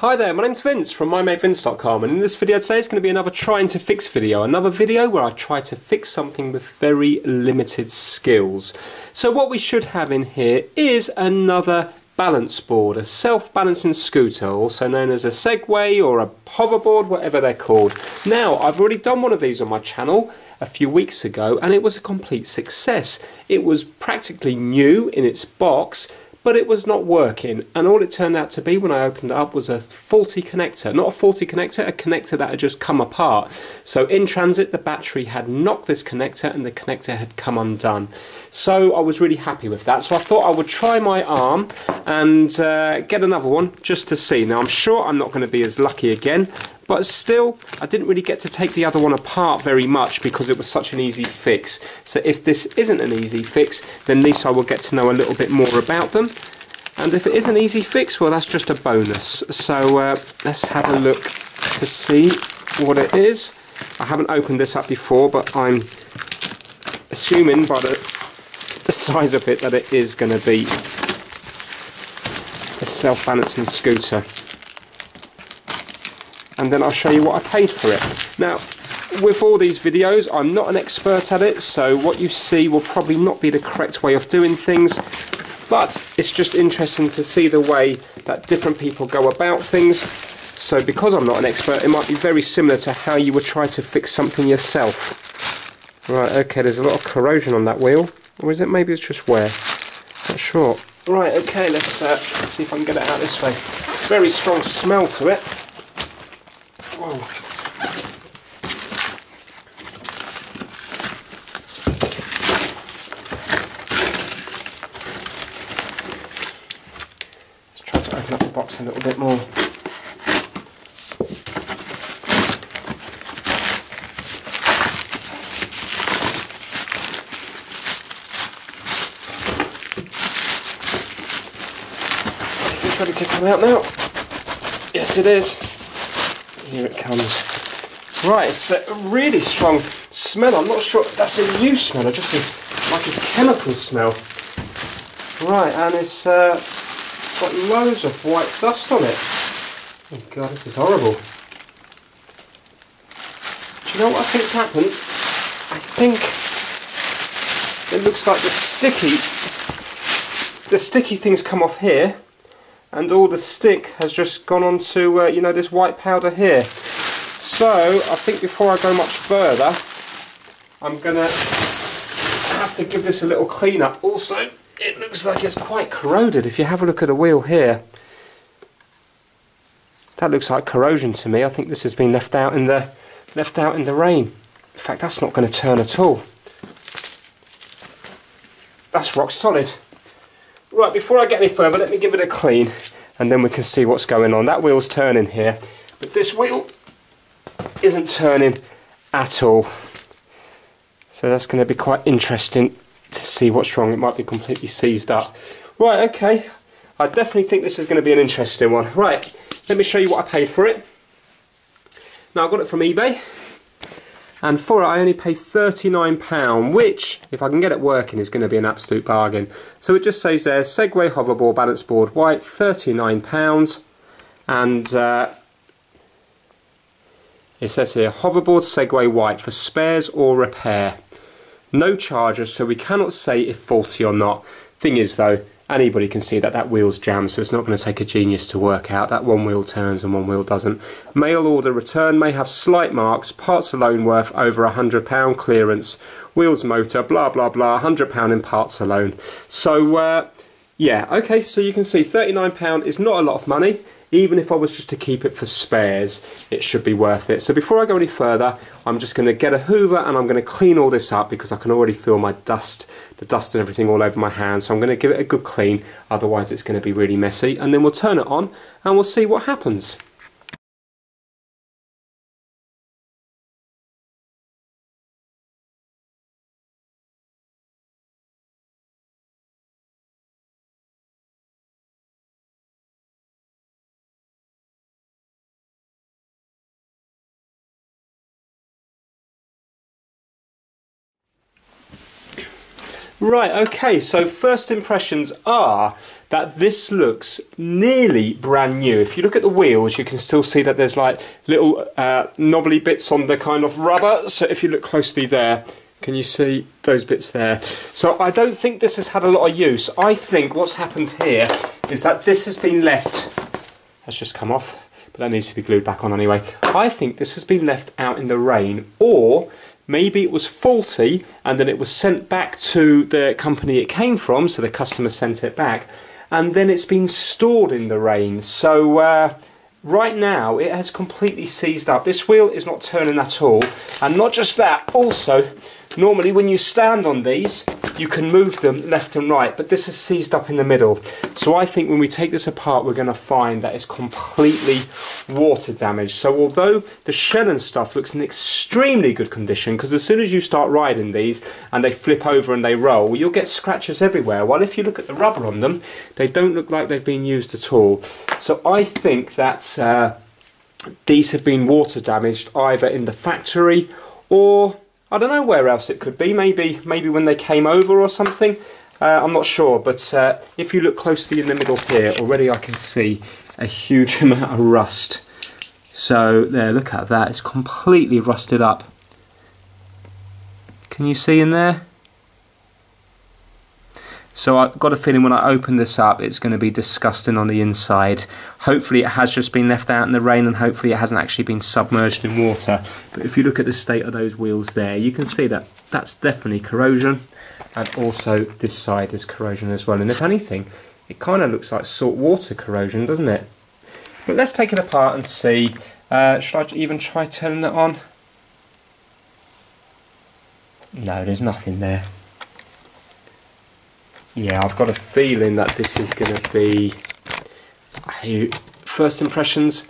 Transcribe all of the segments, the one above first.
Hi there, my name's Vince from MyMateVince.com, and in this video today it's going to be another trying to fix video. Another video where I try to fix something with very limited skills. So what we should have in here is another balance board, a self-balancing scooter, also known as a Segway or a hoverboard, whatever they're called. Now, I've already done one of these on my channel a few weeks ago, and it was a complete success. It was practically new in its box, but it was not working, and all it turned out to be when I opened it up was a faulty connector. Not a faulty connector, a connector that had just come apart. So in transit the battery had knocked this connector and the connector had come undone. So I was really happy with that, so I thought I would try my arm and get another one just to see. Now I'm sure I'm not going to be as lucky again, but still I didn't really get to take the other one apart very much because it was such an easy fix. So if this isn't an easy fix, then at least I will get to know a little bit more about them. And if it is an easy fix, well, that's just a bonus. So let's have a look to see what it is. I haven't opened this up before, but I'm assuming by the size of it that it is going to be a self-balancing scooter. And then I'll show you what I paid for it. Now, with all these videos, I'm not an expert at it, so what you see will probably not be the correct way of doing things. But it's just interesting to see the way that different people go about things. So because I'm not an expert, it might be very similar to how you would try to fix something yourself. Right, okay, there's a lot of corrosion on that wheel. Or is it? Maybe it's just wear. Not sure. Right, okay, let's see if I can get it out this way. Very strong smell to it. Whoa. A little bit more. It's ready to come out now. Yes, it is. Here it comes. Right, it's a really strong smell. I'm not sure if that's a new smell or just like a chemical smell. Right, and it's got loads of white dust on it. Oh god, this is horrible. Do you know what I think's happened? I think it looks like the sticky thing's come off here, and all the stick has just gone onto you know, this white powder here. So I think before I go much further, I'm gonna have to give this a little clean up. Also, it looks like it's quite corroded. If you have a look at the wheel here, that looks like corrosion to me. I think this has been left out in the rain. In fact, that's not going to turn at all. That's rock solid. Right, before I get any further, let me give it a clean, and then we can see what's going on. That wheel's turning here, but this wheel isn't turning at all. So that's going to be quite interesting to see what's wrong. It might be completely seized up. Right, okay, I definitely think this is going to be an interesting one. Right, let me show you what I paid for it. Now, I got it from eBay, and for it I only paid £39, which, if I can get it working, is going to be an absolute bargain. So it just says there, Segway hoverboard balance board white, £39, and it says here, hoverboard Segway white for spares or repair. No charger, so we cannot say if faulty or not. Thing is though, anybody can see that that wheel's jammed, so it's not going to take a genius to work out that one wheel turns and one wheel doesn't. Mail order return, may have slight marks, parts alone worth over £100, clearance, wheels motor, blah blah blah, £100 in parts alone. So yeah, okay, so you can see £39 is not a lot of money. Even if I was just to keep it for spares, it should be worth it. So before I go any further, I'm just going to get a hoover and I'm going to clean all this up because I can already feel my dust, the dust and everything all over my hands. So I'm going to give it a good clean, otherwise it's going to be really messy. And then we'll turn it on and we'll see what happens. Right, okay, so first impressions are that this looks nearly brand new. If you look at the wheels, you can still see that there's like little knobbly bits on the kind of rubber. So if you look closely there, can you see those bits there? So I don't think this has had a lot of use. I think what's happened here is that this has been left, that's just come off, but that needs to be glued back on anyway. I think this has been left out in the rain, or maybe it was faulty and then it was sent back to the company it came from, so the customer sent it back, and then it's been stored in the rain. So right now it has completely seized up. This wheel is not turning at all, and not just that, also normally when you stand on these you can move them left and right, but this is seized up in the middle. So I think when we take this apart we're going to find that it's completely water damaged. So although the shell and stuff looks in extremely good condition, because as soon as you start riding these and they flip over and they roll, you'll get scratches everywhere. Well, if you look at the rubber on them, they don't look like they've been used at all. So I think that these have been water damaged either in the factory, or I don't know where else it could be, maybe when they came over or something, I'm not sure. But if you look closely in the middle here, already I can see a huge amount of rust. So there, look at that, it's completely rusted up. Can you see in there? So I've got a feeling when I open this up it's going to be disgusting on the inside. Hopefully it has just been left out in the rain, and hopefully it hasn't actually been submerged in water. But if you look at the state of those wheels there, you can see that that's definitely corrosion, and also this side is corrosion as well. And if anything, it kind of looks like saltwater corrosion, doesn't it? But let's take it apart and see. Should I even try turning it on? No, there's nothing there. Yeah, I've got a feeling that this is going to be, first impressions,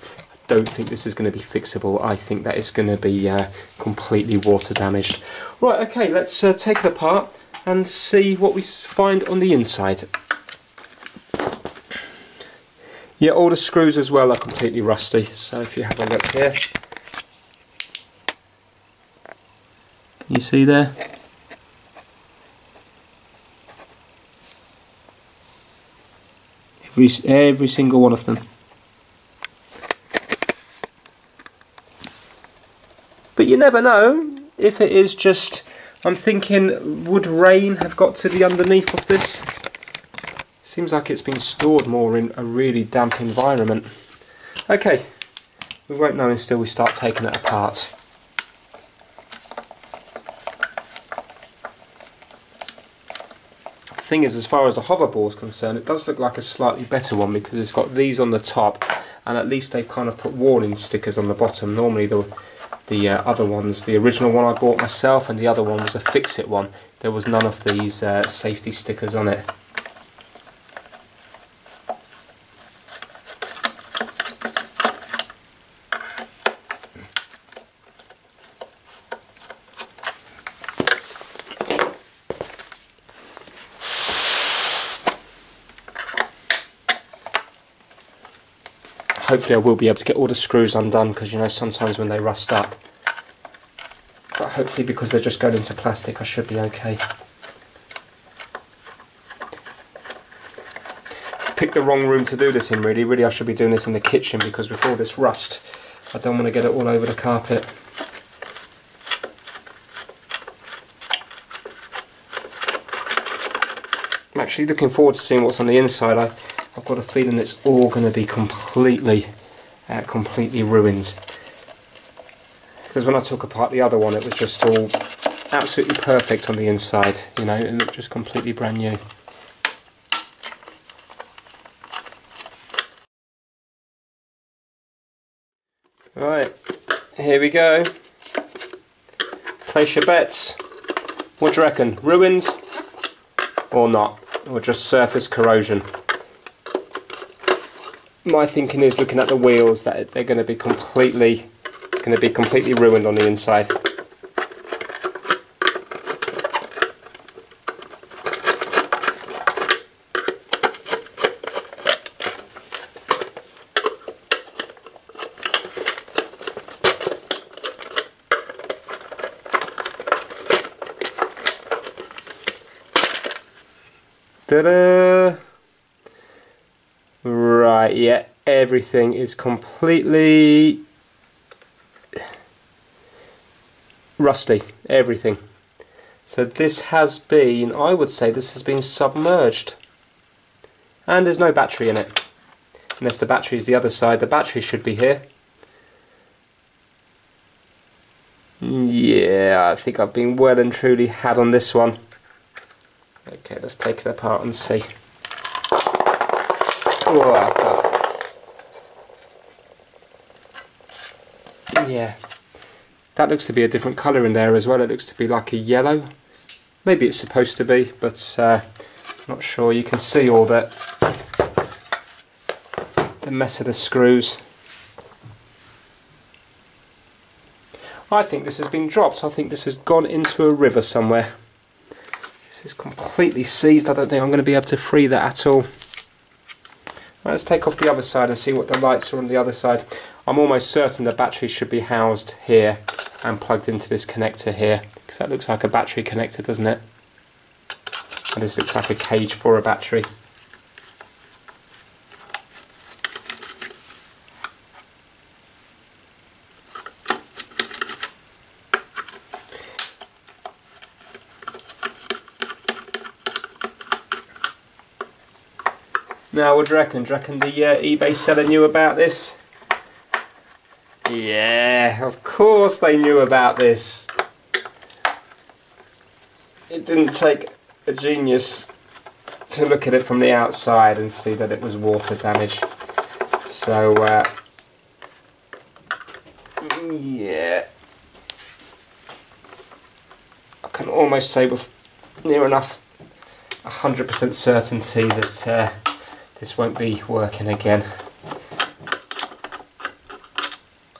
I don't think this is going to be fixable. I think that it's going to be completely water damaged. Right, okay, let's take it apart and see what we find on the inside. Yeah, all the screws as well are completely rusty, so if you have a look here. Can you see there? Every single one of them. But you never know if it is just, I'm thinking, would rain have got to the underneath of this? Seems like it's been stored more in a really damp environment. Okay, we won't know until we start taking it apart. Thing is, as far as the hoverboard is concerned, it does look like a slightly better one, because it's got these on the top, and at least they've kind of put warning stickers on the bottom. Normally the other ones, the original one I bought myself and the other one was a fix-it one, there was none of these safety stickers on it. Hopefully I will be able to get all the screws undone, because you know sometimes when they rust up. But hopefully, because they're just going into plastic, I should be okay. Picked the wrong room to do this in, really. Really I should be doing this in the kitchen, because with all this rust I don't want to get it all over the carpet. I'm actually looking forward to seeing what's on the inside. I've got a feeling it's all going to be completely ruined. Because when I took apart the other one, it was just all absolutely perfect on the inside. You know, it looked just completely brand new. Right, here we go. Place your bets. What do you reckon? Ruined or not? Or just surface corrosion? My thinking is, looking at the wheels, that they're going to be completely ruined on the inside. Ta-da! Right, yeah, everything is completely rusty, everything. So this has been, I would say this has been submerged. And there's no battery in it. Unless the battery is the other side, the battery should be here. Yeah, I think I've been well and truly had on this one. Okay, let's take it apart and see. Oh, yeah, that looks to be a different colour in there as well. It looks to be like a yellow. Maybe it's supposed to be, but not sure. You can see all that, the mess of the screws. I think this has been dropped. I think this has gone into a river somewhere. This is completely seized. I don't think I'm going to be able to free that at all. Right, let's take off the other side and see what the lights are on the other side. I'm almost certain the battery should be housed here and plugged into this connector here, because that looks like a battery connector, doesn't it? And this looks like a cage for a battery. Now, what do you reckon? Do you reckon the eBay seller knew about this? Yeah, of course they knew about this. It didn't take a genius to look at it from the outside and see that it was water damage. So, yeah. I can almost say with near enough 100% certainty that this won't be working again.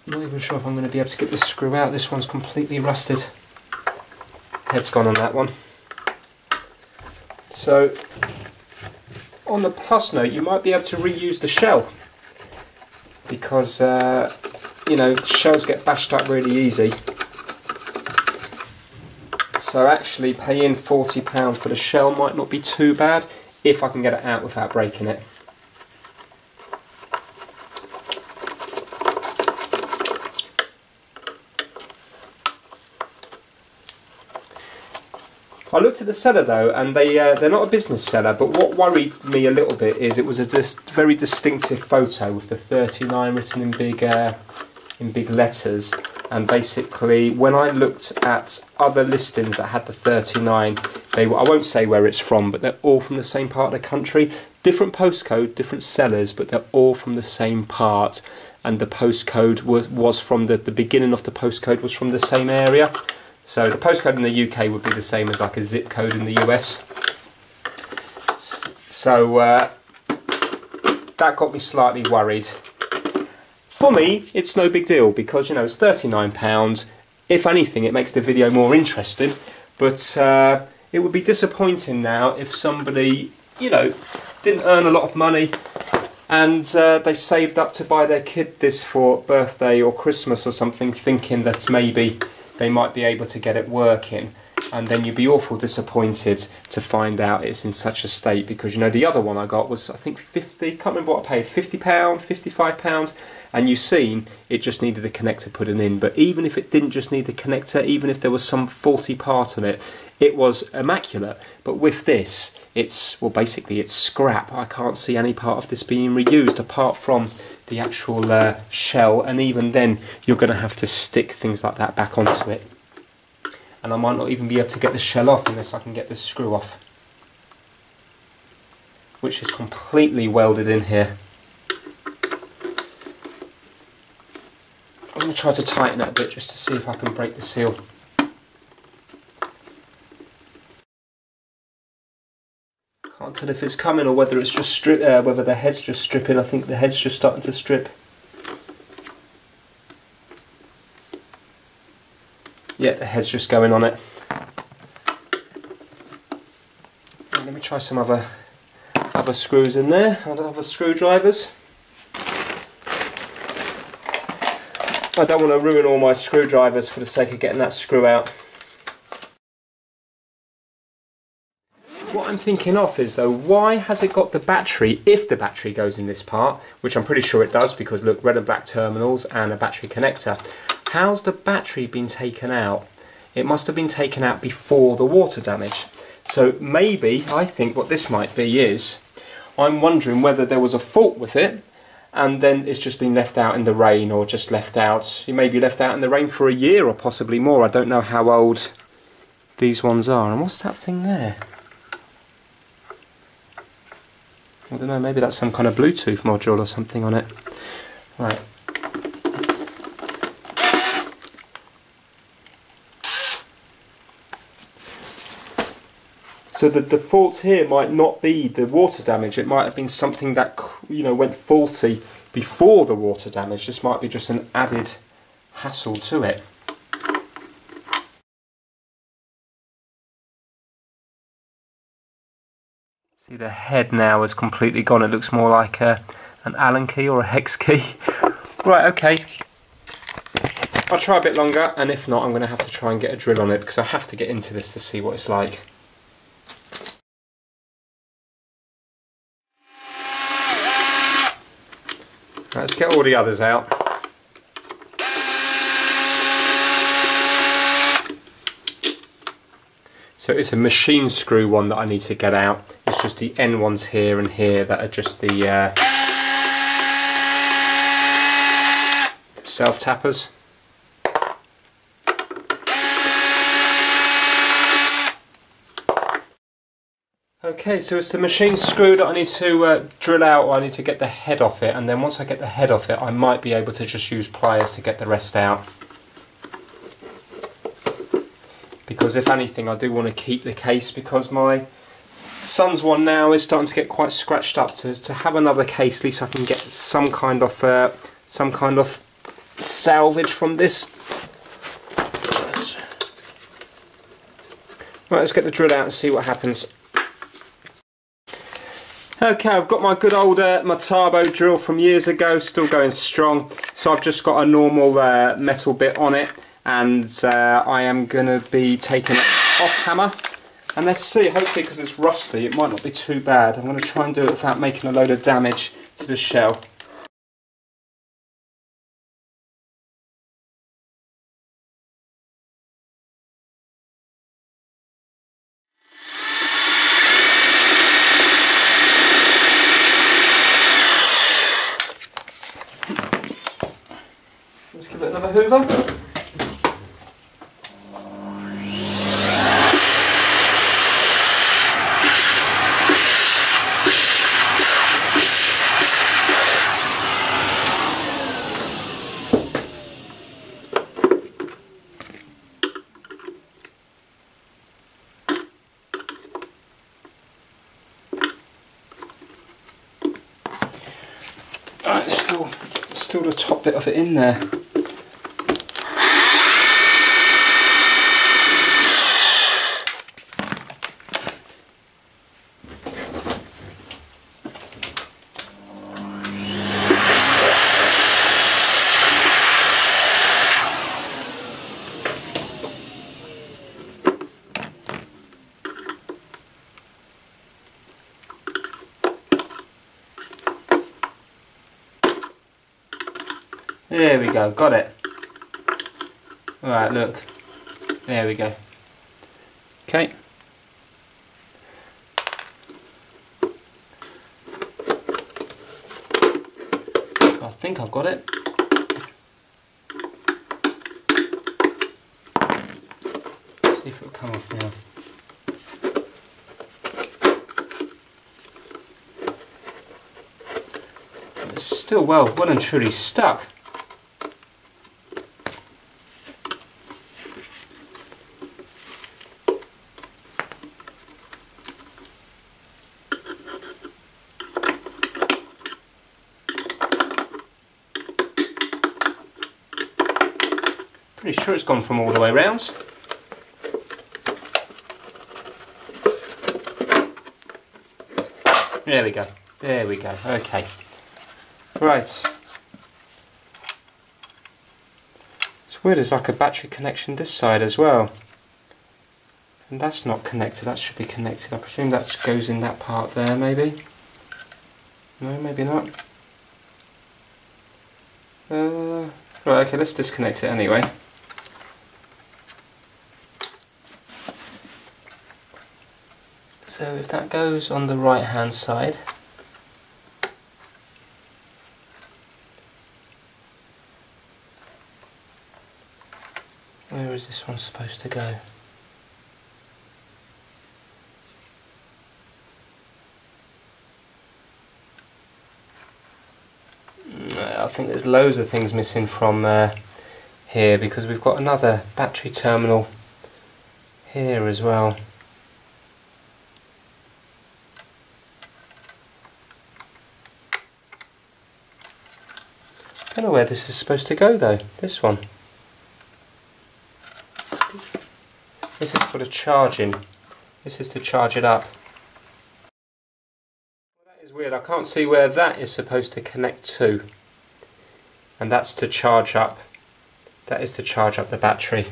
I'm not even sure if I'm going to be able to get this screw out. This one's completely rusted. Head's gone on that one. So, on the plus note, you might be able to reuse the shell, because, you know, shells get bashed up really easy. So actually paying £40 for the shell might not be too bad, if I can get it out without breaking it. I looked at the seller though, and they're not a business seller, but what worried me a little bit is it was a very distinctive photo with the 39 written in big letters, and basically when I looked at other listings that had the 39, they were, I won't say where it's from, but they're all from the same part of the country. Different postcode, different sellers, but they're all from the same part, and the postcode was from the beginning of the postcode was from the same area. So the postcode in the UK would be the same as like a zip code in the US. So that got me slightly worried. For me, it's no big deal, because, you know, it's £39. If anything, it makes the video more interesting. But it would be disappointing now if somebody, you know, didn't earn a lot of money and they saved up to buy their kid this for birthday or Christmas or something, thinking that maybe they might be able to get it working. And then you'd be awful disappointed to find out it's in such a state, because, you know, the other one I got was, I think, 50, can't remember what I paid, £50, £55, and you've seen it just needed a connector put in. But even if it didn't just need the connector, even if there was some faulty part on it, it was immaculate. But with this, it's, well, basically it's scrap. I can't see any part of this being reused apart from the actual shell, and even then you're going to have to stick things like that back onto it. And I might not even be able to get the shell off unless I can get this screw off, which is completely welded in here. I'm going to try to tighten it a bit just to see if I can break the seal. Can't tell if it's coming or whether it's just whether the head's just stripping. I think the head's just starting to strip. Yeah, the head's just going on it. Let me try some other screws in there, other screwdrivers. I don't want to ruin all my screwdrivers for the sake of getting that screw out. What I'm I'm thinking of is though, why has it got the battery, if the battery goes in this part, which I'm pretty sure it does because look, red and black terminals and a battery connector. How's the battery been taken out? It must have been taken out before the water damage. So maybe, I think what this might be is, I'm wondering whether there was a fault with it and then it's just been left out in the rain, or just left out, it may be left out in the rain for a year or possibly more. I don't know how old these ones are. And what's that thing there? I don't know, maybe that's some kind of Bluetooth module or something on it. Right. So the fault here might not be the water damage, it might have been something that, you know, went faulty before the water damage. This might be just an added hassle to it. See the head now is completely gone, it looks more like an Allen key or a hex key. Right, okay. I'll try a bit longer, and if not I'm going to have to try and get a drill on it because I have to get into this to see what it's like. Let's get all the others out. So it's a machine screw one that I need to get out. It's just the end ones here and here that are just the self-tappers. Okay, so it's the machine screw that I need to drill out, or I need to get the head off it, and then once I get the head off it I might be able to just use pliers to get the rest out. Because if anything I do want to keep the case, because my son's one now is starting to get quite scratched up, to have another case at least I can get some kind of salvage from this. Right, let's get the drill out and see what happens. Okay, I've got my good old Metabo drill from years ago, still going strong. So I've just got a normal metal bit on it, and I am going to be taking it off hammer. And let's see, hopefully because it's rusty it might not be too bad. I'm going to try and do it without making a load of damage to the shell. Let's give it another hoover. Alright, there's still the top bit of it in there. There we go, got it. Alright, look. There we go. Okay. I think I've got it. Let's see if it'll come off now. It's still well and truly stuck. Pretty sure it's gone from all the way round. There we go. There we go. Okay. Right. It's weird, there's like a battery connection this side as well. And that's not connected, that should be connected. I presume that goes in that part there, maybe? No, maybe not. Right, okay, let's disconnect it anyway. So if that goes on the right hand side, where is this one supposed to go? I think there's loads of things missing from here, because we've got another battery terminal here as well. I don't know where this is supposed to go though, this one. This is for the charging, this is to charge it up. Well, that is weird, I can't see where that is supposed to connect to. And that's to charge up, that is to charge up the battery.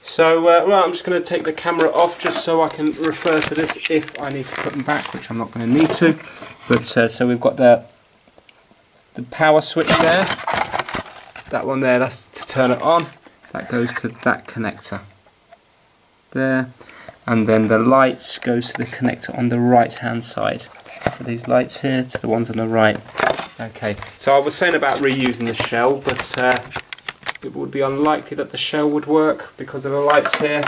So right, I'm just going to take the camera off just so I can refer to this if I need to put them back, which I'm not going to need to. But so we've got the power switch there, that one there, that's to turn it on, that goes to that connector there, and then the lights goes to the connector on the right hand side. So these lights here to the ones on the right. Okay, so I was saying about reusing the shell, but it would be unlikely that the shell would work because of the lights here,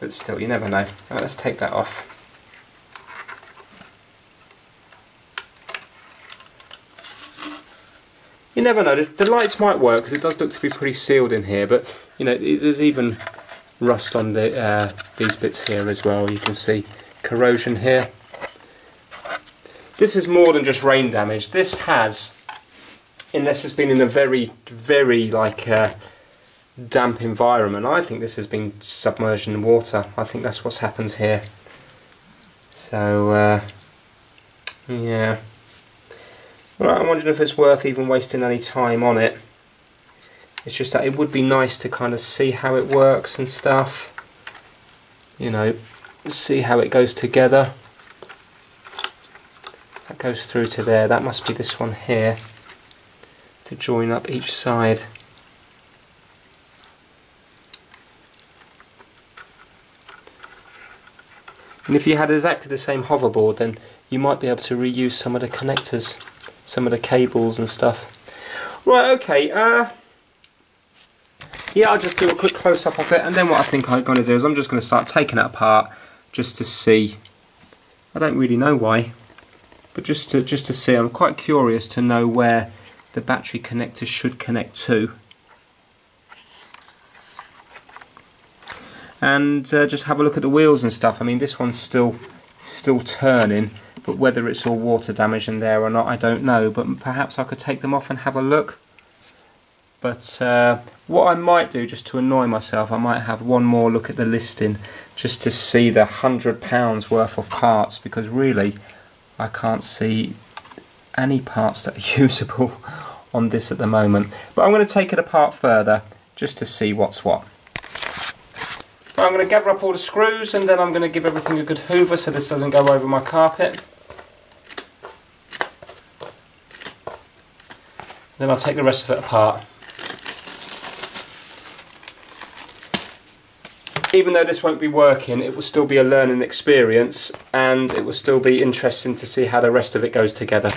but still, you never know. All right, let's take that off. You never know, the lights might work because it does look to be pretty sealed in here, but you know, there's even rust on the, these bits here as well. You can see corrosion here. This is more than just rain damage. This has, unless it's been in a very, very like damp environment, I think this has been submerged in water. I think that's what's happened here. So, yeah. Right, I'm wondering if it's worth even wasting any time on it. It's just that it would be nice to kind of see how it works and stuff. You know, see how it goes together. That goes through to there, that must be this one here, to join up each side. And if you had exactly the same hoverboard, then you might be able to reuse some of the connectors, some of the cables and stuff. Right, okay, yeah, I'll just do a quick close-up of it, and then what I think I'm going to do is I'm just going to start taking it apart, just to see. I don't really know why. But just to see, I'm quite curious to know where the battery connector should connect to. And just have a look at the wheels and stuff. I mean, this one's still turning, but whether it's all water damage in there or not, I don't know. But perhaps I could take them off and have a look. But what I might do, just to annoy myself, I might have one more look at the listing just to see the £100 worth of parts, because really, I can't see any parts that are usable on this at the moment. But I'm going to take it apart further just to see what's what. I'm going to gather up all the screws and then I'm going to give everything a good hoover so this doesn't go over my carpet. Then I'll take the rest of it apart. Even though this won't be working, it will still be a learning experience and it will still be interesting to see how the rest of it goes together.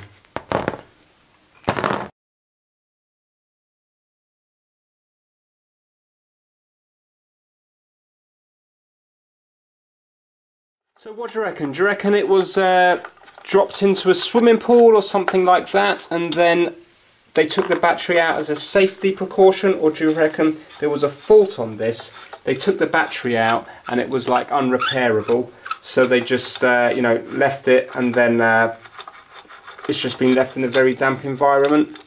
So what do you reckon? Do you reckon it was dropped into a swimming pool or something like that and then they took the battery out as a safety precaution, or do you reckon there was a fault on this? They took the battery out and it was like unrepairable, so they just you know, left it, and then it's just been left in a very damp environment.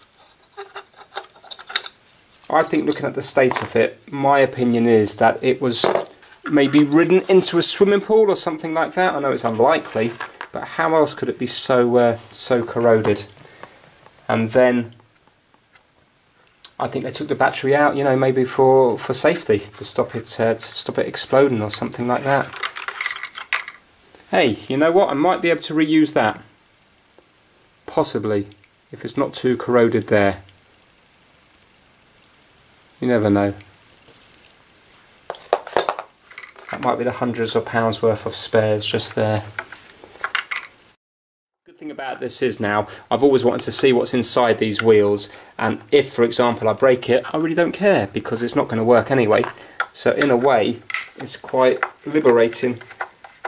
I think, looking at the state of it, my opinion is that it was maybe ridden into a swimming pool or something like that. I know it's unlikely, but how else could it be so corroded? And then I think they took the battery out, you know, maybe for safety, to stop it exploding or something like that. Hey, you know what? I might be able to reuse that. Possibly, if it's not too corroded there. You never know. That might be the hundreds of pounds worth of spares just there. Thing about this is now I've always wanted to see what's inside these wheels, and if for example I break it, I really don't care because it's not going to work anyway. So in a way it's quite liberating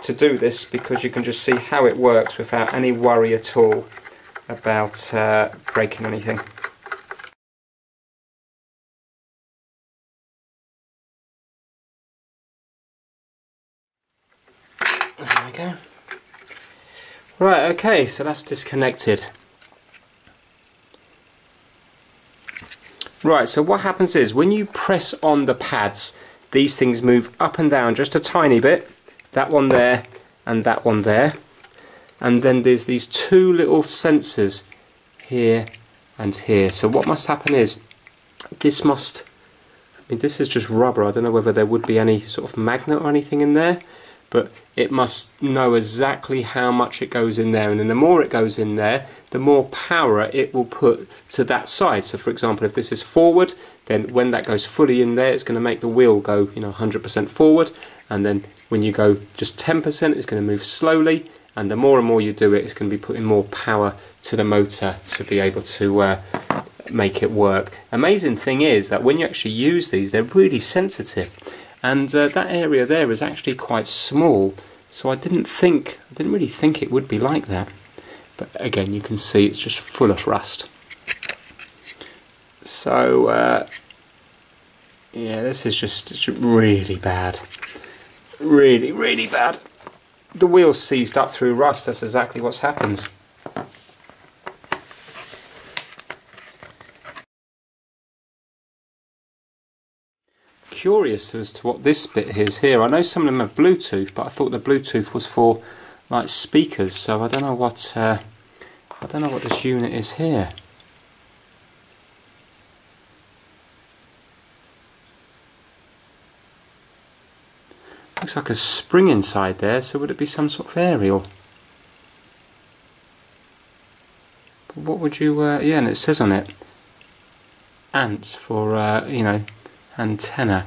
to do this because you can just see how it works without any worry at all about breaking anything. There we go. Right, okay, so that's disconnected. Right, so what happens is when you press on the pads, these things move up and down just a tiny bit. That one there and that one there. And then there's these two little sensors here and here. So what must happen is this must, I mean, this is just rubber. I don't know whether there would be any sort of magnet or anything in there. But it must know exactly how much it goes in there, and then the more it goes in there, the more power it will put to that side. So for example, if this is forward, then when that goes fully in there, it's going to make the wheel go, you know, 100% forward, and then when you go just 10%, it's going to move slowly, and more you do it, it's going to be putting more power to the motor to be able to make it work. Amazing thing is that when you actually use these, they're really sensitive. And that area there is actually quite small, so I didn't really think it would be like that. But again, you can see it's just full of rust. So yeah, this is just really bad, really bad. The wheel's seized up through rust. That's exactly what's happened. Curious as to what this bit is here. I know some of them have Bluetooth, but I thought the Bluetooth was for like speakers, so I don't know what this unit is here. Looks like a spring inside there, so would it be some sort of aerial? But what would you? Yeah, and it says on it, ants for you know. Antenna.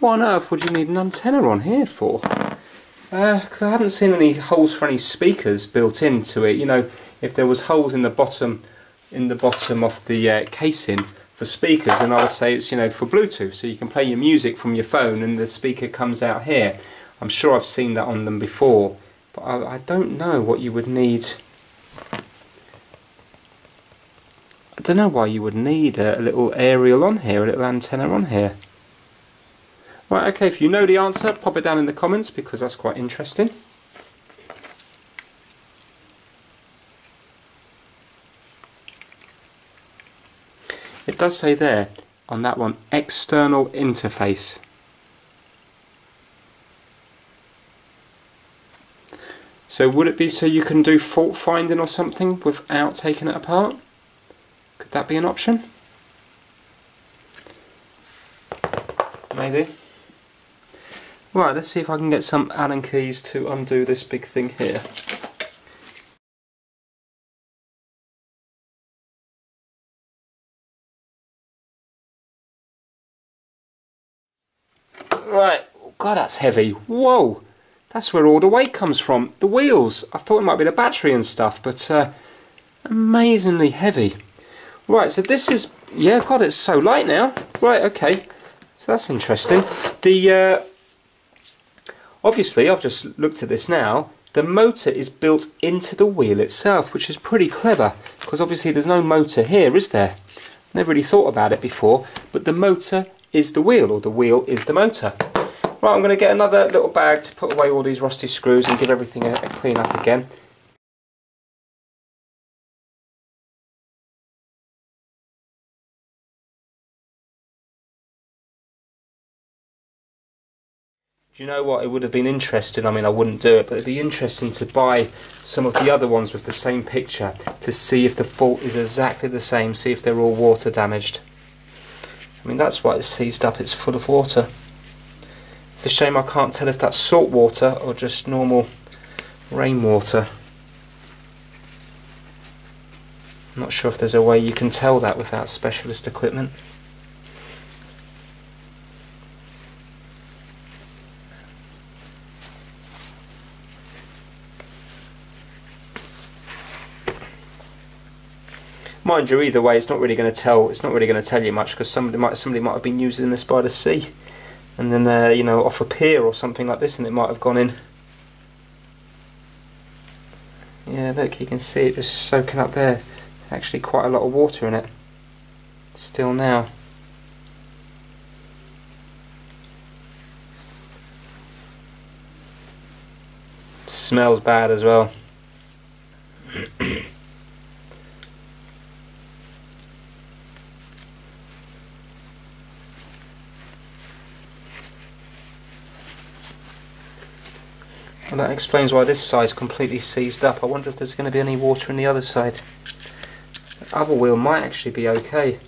What on earth would you need an antenna on here for? Because I haven't seen any holes for any speakers built into it. You know, if there was holes in the bottom of the casing for speakers, then I would say it's, you know, for Bluetooth, so you can play your music from your phone and the speaker comes out here. I'm sure I've seen that on them before, but I don't know what you would need. I don't know why you would need a little aerial on here, a little antenna on here. Right, okay, if you know the answer, pop it down in the comments because that's quite interesting. It does say there, on that one, external interface. So would it be so you can do fault finding or something without taking it apart? Could that be an option? Maybe. Right, let's see if I can get some Allen keys to undo this big thing here. Right, oh God, that's heavy. Whoa! That's where all the weight comes from. The wheels. I thought it might be the battery and stuff, but amazingly heavy. Right, so this is, yeah, God, it's so light now. Right, okay, so that's interesting. The obviously, I've just looked at this now, the motor is built into the wheel itself, which is pretty clever, because obviously there's no motor here, is there? Never really thought about it before, but the motor is the wheel, or the wheel is the motor. Right, I'm going to get another little bag to put away all these rusty screws and give everything a clean up again. Do you know what, it would have been interesting, I mean I wouldn't do it, but it'd be interesting to buy some of the other ones with the same picture to see if the fault is exactly the same, see if they're all water damaged. I mean, that's why it's seized up, it's full of water. It's a shame I can't tell if that's salt water or just normal rainwater. I'm not sure if there's a way you can tell that without specialist equipment. Mind you, either way, it's not really going to tell. It's not really going to tell you much, because somebody might have been using this by the sea, and then they're, you know, off a pier or something like this, and it might have gone in. Yeah, look, you can see it just soaking up there. There's actually quite a lot of water in it. Still now. It smells bad as well. And that explains why this side's completely seized up. I wonder if there's going to be any water in the other side. The other wheel might actually be okay.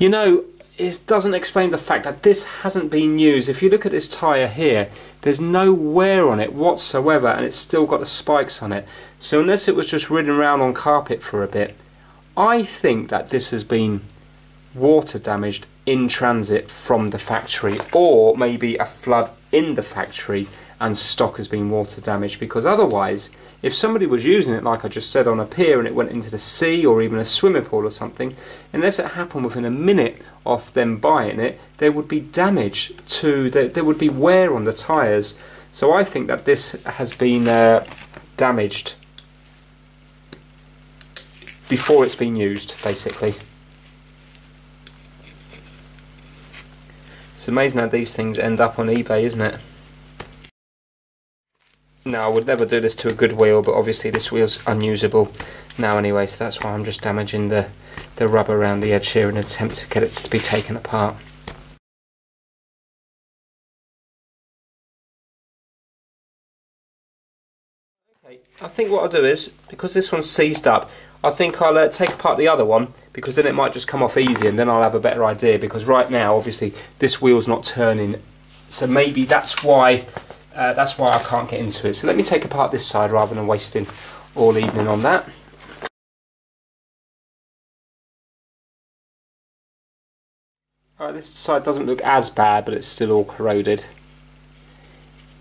You know, it doesn't explain the fact that this hasn't been used. If you look at this tyre here, there's no wear on it whatsoever, and it's still got the spikes on it. So unless it was just ridden around on carpet for a bit, I think that this has been water damaged in transit from the factory, or maybe a flood in the factory and stock has been water damaged, because otherwise, if somebody was using it, like I just said, on a pier and it went into the sea or even a swimming pool or something, unless it happened within a minute of them buying it, there would be damage to the, there would be wear on the tyres. So I think that this has been damaged before it's been used, basically. It's amazing how these things end up on eBay, isn't it? Now, I would never do this to a good wheel, but obviously this wheel's unusable now anyway, so that's why I'm just damaging the rubber around the edge here in an attempt to get it to be taken apart. Okay, I think what I'll do is, because this one's seized up, I think I'll take apart the other one, because then it might just come off easy and then I'll have a better idea, because right now obviously this wheel's not turning, so maybe that's why I can't get into it. So let me take apart this side rather than wasting all evening on that. Alright, this side doesn't look as bad, but it's still all corroded.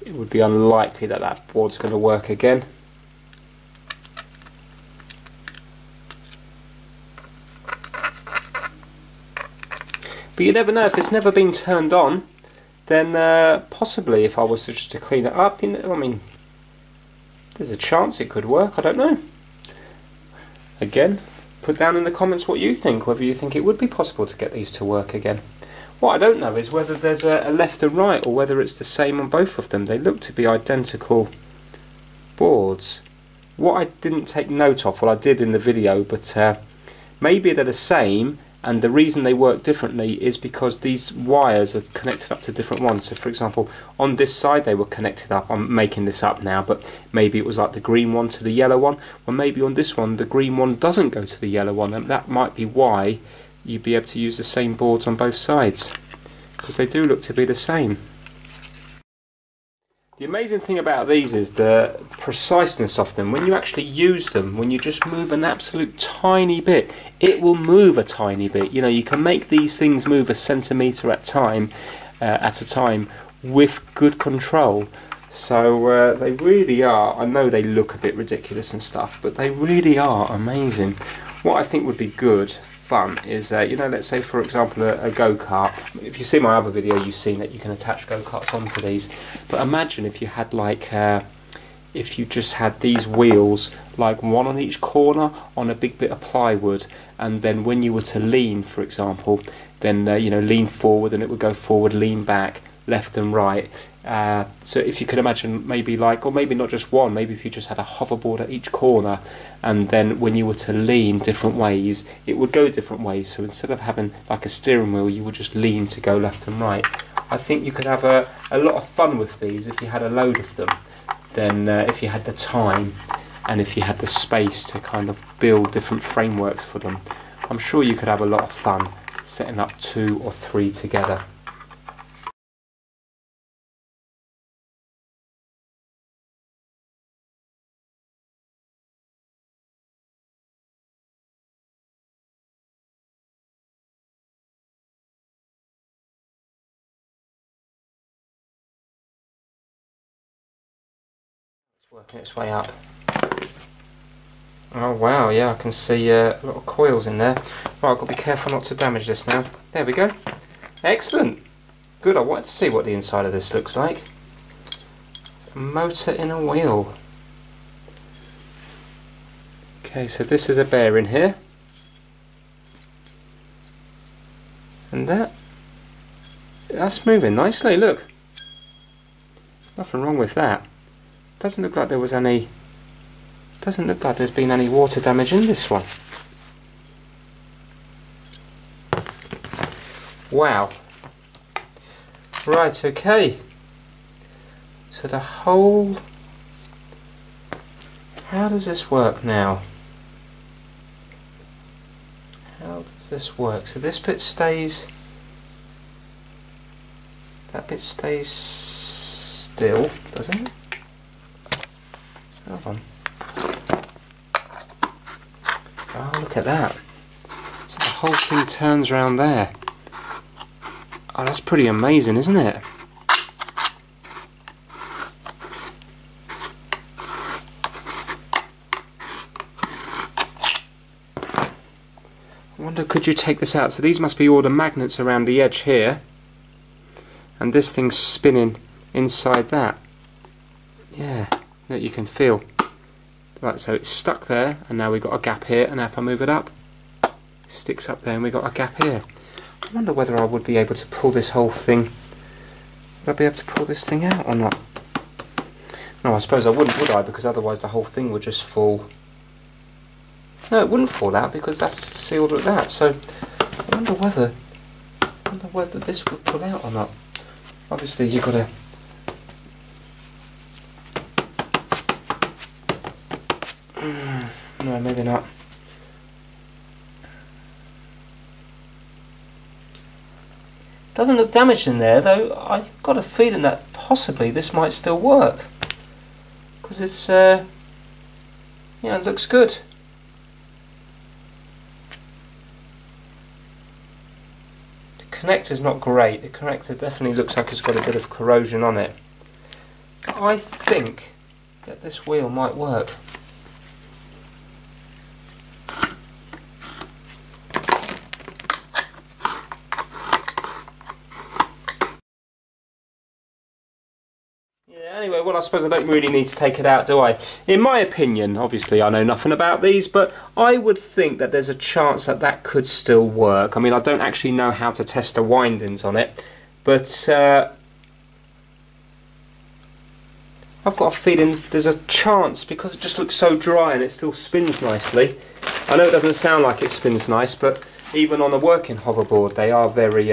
It would be unlikely that that board's going to work again. But you never know, if it's never been turned on, then possibly if I was just to clean it up, you know, I mean, there's a chance it could work, I don't know. Again, put down in the comments what you think, whether you think it would be possible to get these to work again. What I don't know is whether there's a left and right, or whether it's the same on both of them. They look to be identical boards. What I didn't take note of, well, I did in the video, but maybe they're the same. And the reason they work differently is because these wires are connected up to different ones. So for example, on this side they were connected up, I'm making this up now, but maybe it was like the green one to the yellow one, or maybe on this one the green one doesn't go to the yellow one, and that might be why you'd be able to use the same boards on both sides, because they do look to be the same. The amazing thing about these is the preciseness of them. When you actually use them, when you just move an absolute tiny bit, it will move a tiny bit. You know, you can make these things move a centimetre at a time with good control. So they really are, I know they look a bit ridiculous and stuff, but they really are amazing. What I think would be good fun is, you know, let's say for example a go-kart. If you see my other video, you've seen that you can attach go-karts onto these. But imagine if you had like, if you just had these wheels, like one on each corner on a big bit of plywood, and then when you were to lean, for example, then you know, lean forward and it would go forward, lean back, left and right. So if you could imagine maybe like, or maybe not just one, maybe if you just had a hoverboard at each corner, and then when you were to lean different ways, it would go different ways. So instead of having like a steering wheel, you would just lean to go left and right. I think you could have a lot of fun with these if you had a load of them, then if you had the time and if you had the space to kind of build different frameworks for them. I'm sure you could have a lot of fun setting up 2 or 3 together. Working its way up. Oh wow, yeah, I can see a lot of coils in there. Right, I've got to be careful not to damage this now. There we go. Excellent. Good, I wanted to see what the inside of this looks like. A motor in a wheel. Okay, so this is a bearing here. And that's moving nicely, look. Nothing wrong with that. Doesn't look like there was any, doesn't look like there's been any water damage in this one. Wow. Right, okay. So the whole, how does this work now? How does this work? So this bit stays, that bit stays still, doesn't it? Hold on. Oh, look at that. So the whole thing turns around there. Oh, that's pretty amazing, isn't it? I wonder, could you take this out? So these must be all the magnets around the edge here. And this thing's spinning inside that. Yeah. That you can feel. Right, so it's stuck there, and now we've got a gap here, and now if I move it up, it sticks up there, and we've got a gap here. I wonder whether I would be able to pull this whole thing. Would I be able to pull this thing out or not? No, I suppose I wouldn't, would I? Because otherwise the whole thing would just fall. No, it wouldn't fall out because that's sealed like that. So I wonder whether this would pull out or not. Obviously you've got to. No, maybe not. Doesn't look damaged in there though. I've got a feeling that possibly this might still work because it's yeah, it looks good. The connector's not great. The connector definitely looks like it's got a bit of corrosion on it. I think that this wheel might work. Anyway, well, I suppose I don't really need to take it out, do I? In my opinion, obviously I know nothing about these, but I would think that there's a chance that that could still work. I mean, I don't actually know how to test the windings on it, but I've got a feeling there's a chance because it just looks so dry and it still spins nicely. I know it doesn't sound like it spins nice, but even on a working hoverboard, they are very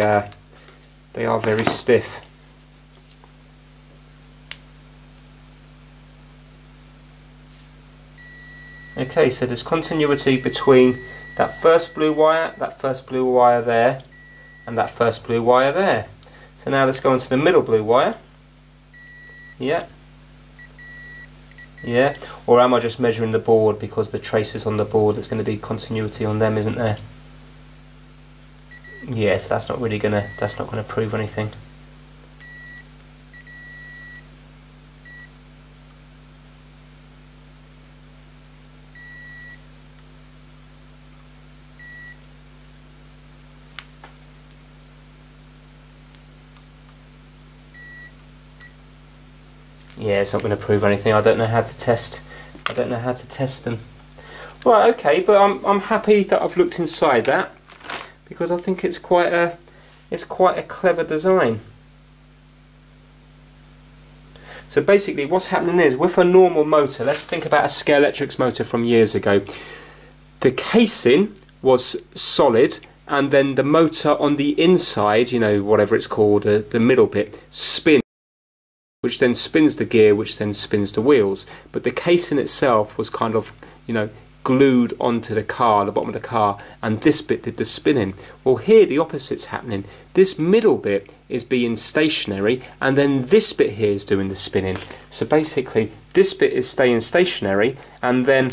stiff. Okay, so there's continuity between that first blue wire there, and that first blue wire there. So now let's go into the middle blue wire. Yeah. Yeah. Or am I just measuring the board because the traces on the board, there's going to be continuity on them, isn't there? Yeah, so that's not really going to, that's not going to prove anything. Yeah, it's not going to prove anything. I don't know how to test. I don't know how to test them. Right, okay, but I'm happy that I've looked inside that because I think it's quite a clever design. So basically, what's happening is with a normal motor. Let's think about a Scalextrics motor from years ago. The casing was solid. And then the motor on the inside, you know, whatever it's called, the middle bit, spins. Which then spins the gear, which then spins the wheels. But the casing itself was kind of, you know, glued onto the car, the bottom of the car, and this bit did the spinning. Well, here the opposite's happening. This middle bit is being stationary, and then this bit here is doing the spinning. So basically this bit is staying stationary, and then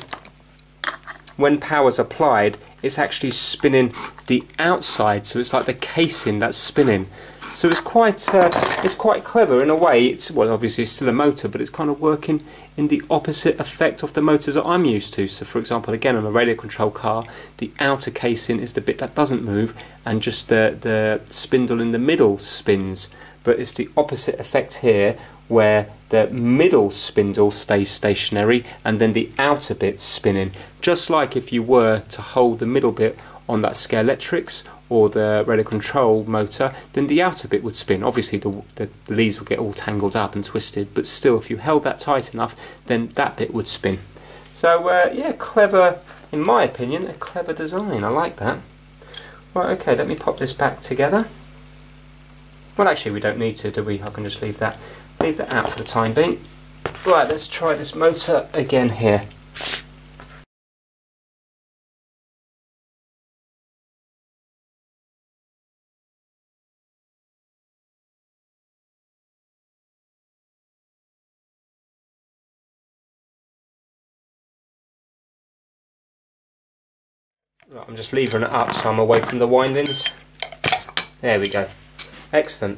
when power's applied, it's actually spinning the outside, so it's like the casing that's spinning. So it's quite clever in a way. It's, well, obviously it's still a motor, but it's kind of working in the opposite effect of the motors that I'm used to. So for example, again, on a radio control car, the outer casing is the bit that doesn't move, and just the spindle in the middle spins. But it's the opposite effect here, where the middle spindle stays stationary and then the outer bit's spinning, just like if you were to hold the middle bit on that Scalextrics or the radio control motor, then the outer bit would spin. Obviously the leads would get all tangled up and twisted, but still, if you held that tight enough, then that bit would spin. So yeah, clever, in my opinion, a clever design. I like that. Right, okay, let me pop this back together. Well, actually we don't need to, do we? I can just leave that out for the time being. Right, let's try this motor again here. Right, I'm just levering it up so I'm away from the windings. There we go. Excellent.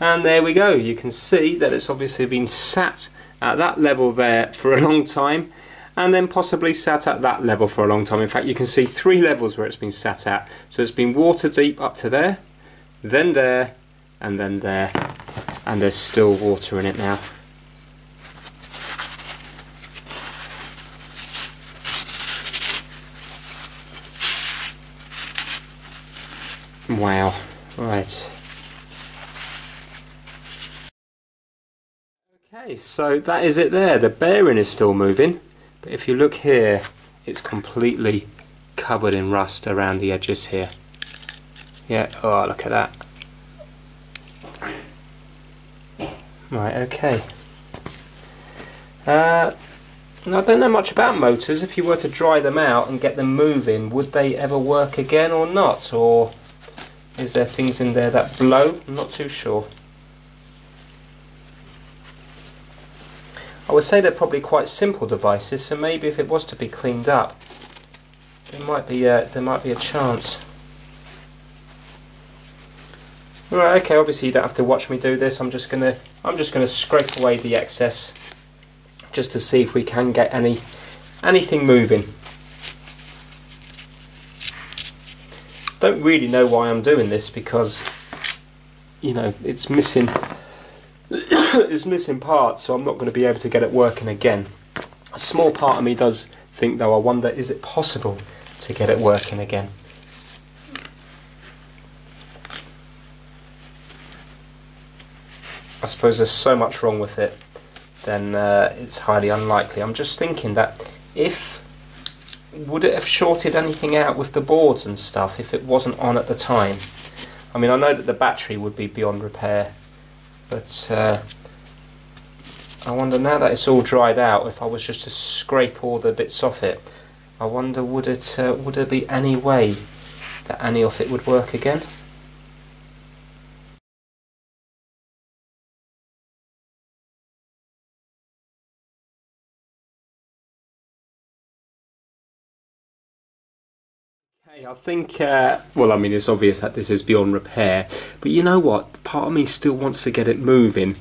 And there we go, you can see that it's obviously been sat at that level there for a long time, and then possibly sat at that level for a long time. In fact, you can see three levels where it's been sat at. So it's been water deep up to there, then there, and then there, and there's still water in it now. Wow, right. Okay, so that is it there. The bearing is still moving, but if you look here, it's completely covered in rust around the edges here. Yeah, oh, look at that. Right, okay. I don't know much about motors. If you were to dry them out and get them moving, would they ever work again or not? Or is there things in there that blow? I'm not too sure. I would say they're probably quite simple devices, so maybe if it was to be cleaned up, there might be a chance. Right, okay. Obviously, you don't have to watch me do this. I'm just gonna scrape away the excess, just to see if we can get anything moving. Don't really know why I'm doing this, because, you know, it's missing. It's missing parts, so I'm not going to be able to get it working again. A small part of me does think, though, I wonder, is it possible to get it working again? I suppose there's so much wrong with it, then it's highly unlikely. I'm just thinking that would it have shorted anything out with the boards and stuff if it wasn't on at the time? I mean, I know that the battery would be beyond repair, but I wonder, now that it's all dried out, if I was just to scrape all the bits off it, I wonder would there be any way that any of it would work again? I think, well, I mean, it's obvious that this is beyond repair, but you know what? Part of me still wants to get it moving.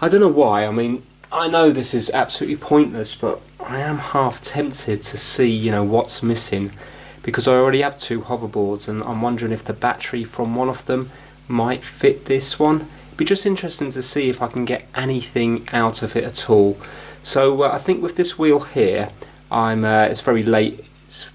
I don't know why. I mean, I know this is absolutely pointless, but I am half tempted to see, you know, what's missing, because I already have two hoverboards, and I'm wondering if the battery from one of them might fit this one. It'd be just interesting to see if I can get anything out of it at all. So I think with this wheel here, it's very late.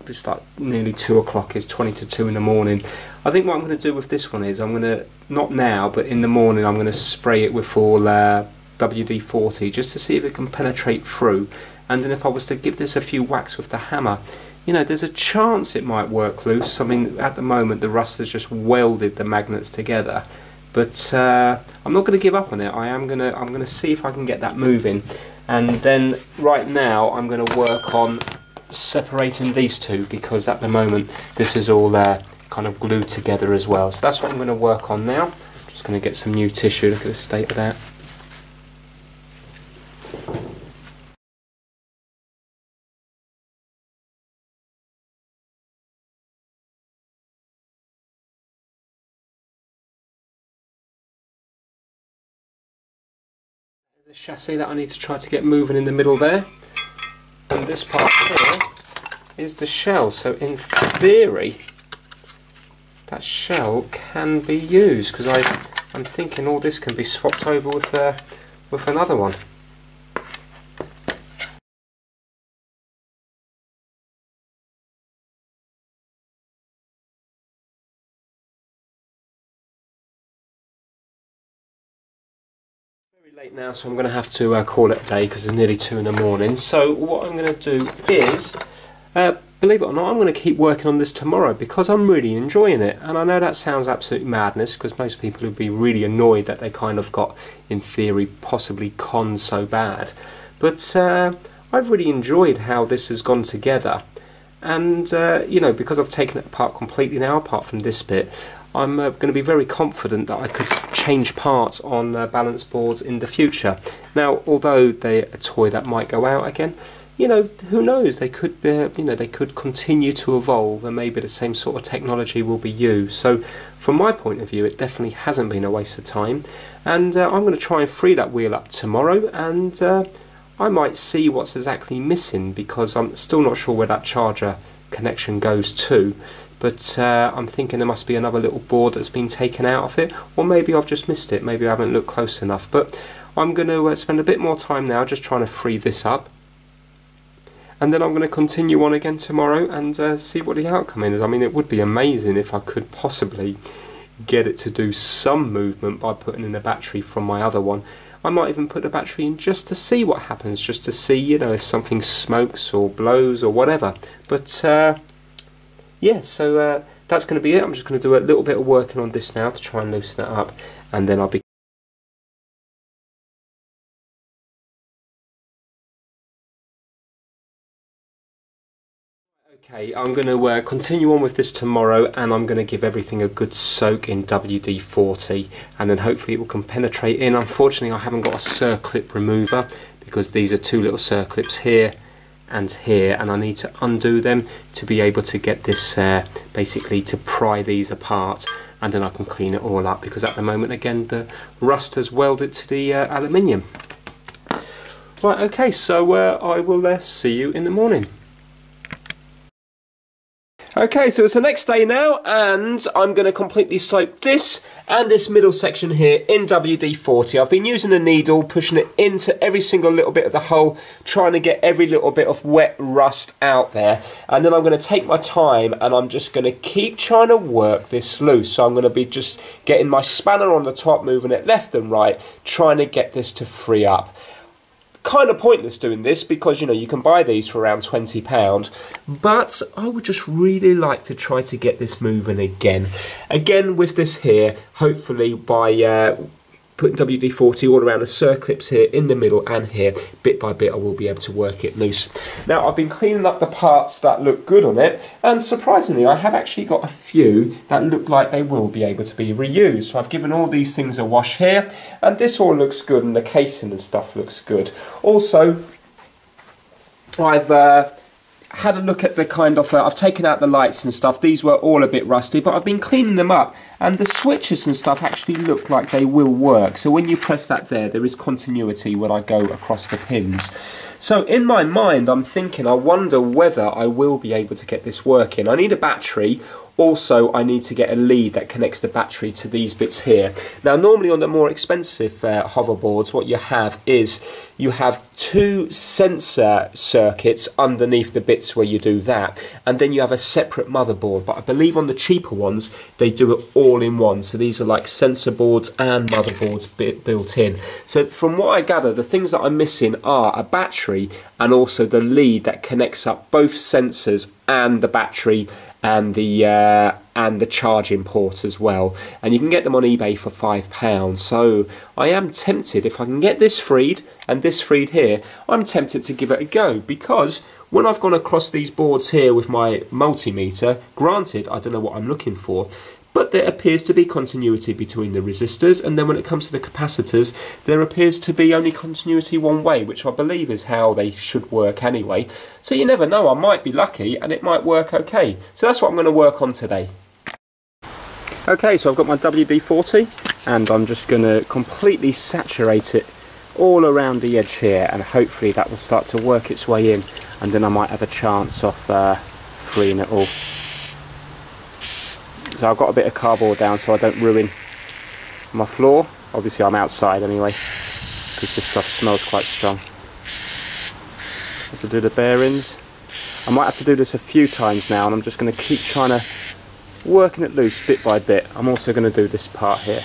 It's like nearly 2 o'clock, it's 1:40 in the morning. I think what I'm going to do with this one is, I'm going to, not now, but in the morning, I'm going to spray it with full WD-40 just to see if it can penetrate through. And then if I was to give this a few whacks with the hammer, you know, there's a chance it might work loose. I mean, at the moment the rust has just welded the magnets together, but I'm not going to give up on it. I'm going to see if I can get that moving, and then right now I'm going to work on separating these two, because at the moment this is all kind of glued together as well. So that's what I'm going to work on now. I'm just going to get some new tissue. Look at the state of that. The chassis that I need to try to get moving in the middle there, and this part here is the shell. So in theory that shell can be used, because I'm thinking all this can be swapped over with another one. Late now, so I'm going to have to call it a day, because it's nearly 2 in the morning. So what I'm going to do is, believe it or not, I'm going to keep working on this tomorrow, because I'm really enjoying it. And I know that sounds absolute madness, because most people would be really annoyed that they kind of got, in theory, possibly conned so bad. But I've really enjoyed how this has gone together. And, you know, because I've taken it apart completely now, apart from this bit, I'm going to be very confident that I could change parts on balance boards in the future. Now, although they're a toy that might go out again, you know, who knows? They could be, you know, they could continue to evolve, and maybe the same sort of technology will be used. So, from my point of view, it definitely hasn't been a waste of time. And I'm going to try and free that wheel up tomorrow, and I might see what's exactly missing, because I'm still not sure where that charger connection goes to. But I'm thinking there must be another little board that's been taken out of it, or maybe I've just missed it, maybe I haven't looked close enough. But I'm going to spend a bit more time now just trying to free this up, and then I'm going to continue on again tomorrow and see what the outcome is. I mean, it would be amazing if I could possibly get it to do some movement by putting in a battery from my other one. I might even put the battery in just to see what happens, just to see, you know, if something smokes or blows or whatever. But yeah, so that's going to be it. I'm just going to do a little bit of working on this now to try and loosen it up, and then I'll be... Okay, I'm going to continue on with this tomorrow, and I'm going to give everything a good soak in WD-40, and then hopefully it will penetrate in. Unfortunately, I haven't got a circlip remover, because these are two little circlips here and here, and I need to undo them to be able to get this, basically to pry these apart, and then I can clean it all up, because at the moment, again, the rust has welded to the aluminium. Right, okay, so I will see you in the morning. Okay, so it's the next day now, and I'm going to completely soak this and this middle section here in WD-40. I've been using a needle, pushing it into every single little bit of the hole, trying to get every little bit of wet rust out there. And then I'm going to take my time, and I'm just going to keep trying to work this loose. So I'm going to be just getting my spanner on the top, moving it left and right, trying to get this to free up. Kind of pointless doing this, because you know you can buy these for around £20, but I would just really like to try to get this moving again with this here, hopefully by putting WD-40 all around the circlips here in the middle and here. Bit by bit I will be able to work it loose. Now, I've been cleaning up the parts that look good on it, and surprisingly I have actually got a few that look like they will be able to be reused. So I've given all these things a wash here, and this all looks good, and the casing and stuff looks good. Also, I've had a look at the kind of, I've taken out the lights and stuff. These were all a bit rusty, but I've been cleaning them up, and the switches and stuff actually look like they will work. So when you press that there, there is continuity when I go across the pins. So in my mind, I'm thinking, I wonder whether I will be able to get this working. I need a battery. Also, I need to get a lead that connects the battery to these bits here. Now, normally on the more expensive hoverboards, what you have is you have two sensor circuits underneath the bits where you do that, and then you have a separate motherboard. But I believe on the cheaper ones, they do it all in one. So these are like sensor boards and motherboards built in. So from what I gather, the things that I'm missing are a battery, and also the lead that connects up both sensors and the battery and the and the charging port as well. And you can get them on eBay for £5. So I am tempted, if I can get this freed and this freed here, I'm tempted to give it a go, because when I've gone across these boards here with my multimeter, granted I don't know what I'm looking for, but there appears to be continuity between the resistors, and then when it comes to the capacitors, there appears to be only continuity one way, which I believe is how they should work anyway. So you never know, I might be lucky and it might work okay. So that's what I'm going to work on today. Okay, so I've got my WD-40 and I'm just going to completely saturate it all around the edge here, and hopefully that will start to work its way in, and then I might have a chance of freeing it all. So I've got a bit of cardboard down so I don't ruin my floor. Obviously I'm outside anyway, because this stuff smells quite strong. Let's do the bearings. I might have to do this a few times now, and I'm just going to keep trying to working it loose bit by bit. I'm also going to do this part here.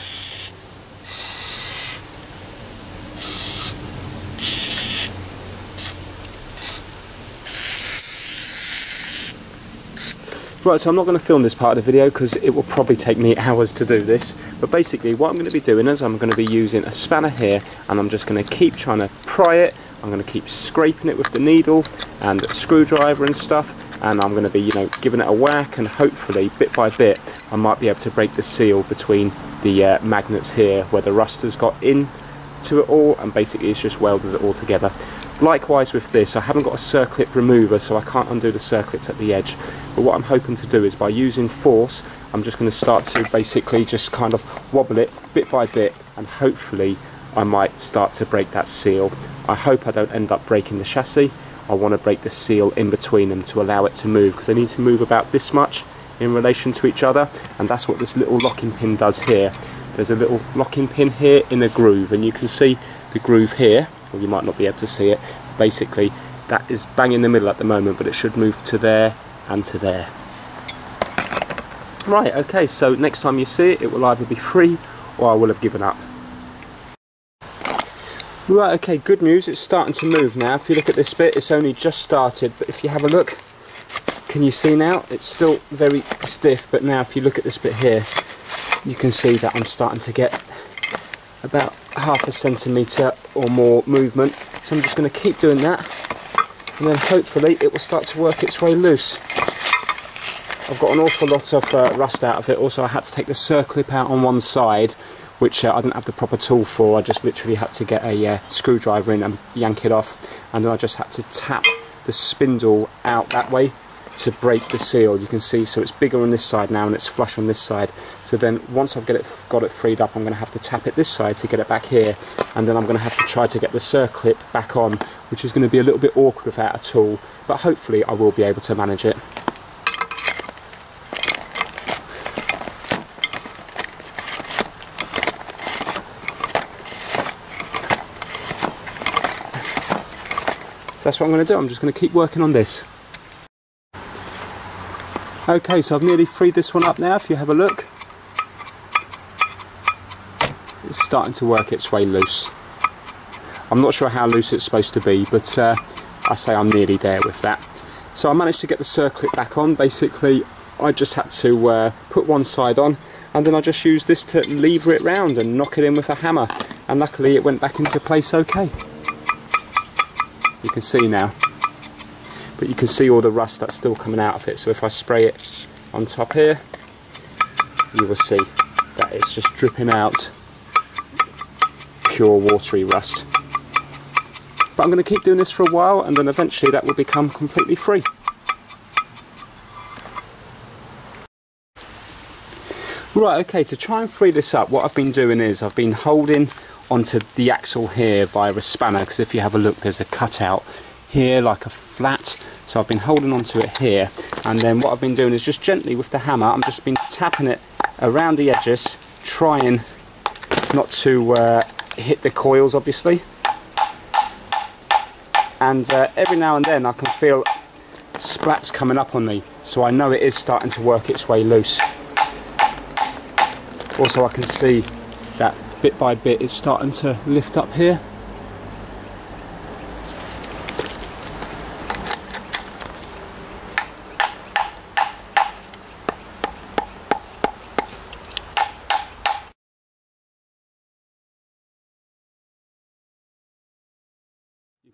Right, so I'm not going to film this part of the video because it will probably take me hours to do this, but basically what I'm going to be doing is I'm going to be using a spanner here, and I'm just going to keep trying to pry it. I'm going to keep scraping it with the needle and the screwdriver and stuff, and I'm going to be, you know, giving it a whack, and hopefully bit by bit I might be able to break the seal between the magnets here where the rust has got in to it all, and basically it's just welded it all together. Likewise with this, I haven't got a circlip remover, so I can't undo the circlips at the edge, but what I'm hoping to do is by using force, I'm just going to start to basically just kind of wobble it bit by bit, and hopefully I might start to break that seal. I hope I don't end up breaking the chassis. I want to break the seal in between them to allow it to move, because they need to move about this much in relation to each other, and that's what this little locking pin does here. There's a little locking pin here in a groove, and you can see the groove here. Well, you might not be able to see it. Basically, that is bang in the middle at the moment, but it should move to there and to there. Right, okay, so next time you see it, it will either be free or I will have given up. Right, okay, good news, it's starting to move now. If you look at this bit, it's only just started, but if you have a look, can you see now? It's still very stiff, but now if you look at this bit here, you can see that I'm starting to get about half a centimetre or more movement, so I'm just going to keep doing that, and then hopefully it will start to work its way loose. I've got an awful lot of rust out of it. Also I had to take the circlip out on one side, which I didn't have the proper tool for. I just literally had to get a screwdriver in and yank it off, and then I just had to tap the spindle out that way to break the seal. You can see, so it's bigger on this side now and it's flush on this side, so then once I've got it freed up, I'm going to have to tap it this side to get it back here, and then I'm going to have to try to get the circlip back on, which is going to be a little bit awkward without a tool, but hopefully I will be able to manage it. So that's what I'm going to do. I'm just going to keep working on this. Okay, so I've nearly freed this one up now. If you have a look, it's starting to work its way loose. I'm not sure how loose it's supposed to be, but I say I'm nearly there with that. So I managed to get the circlip back on. Basically, I just had to put one side on, and then I just used this to lever it round and knock it in with a hammer. And luckily, it went back into place okay. You can see now. But you can see all the rust that's still coming out of it, so if I spray it on top here, you will see that it's just dripping out pure watery rust. But I'm going to keep doing this for a while, and then eventually that will become completely free. Right, okay, to try and free this up, what I've been doing is I've been holding onto the axle here via a spanner, because if you have a look, there's a cutout here like a flat, so I've been holding onto it here, and then what I've been doing is just gently with the hammer, I'm just been tapping it around the edges, trying not to hit the coils obviously, and every now and then I can feel splats coming up on me, so I know it is starting to work its way loose. Also I can see that bit by bit it's starting to lift up here.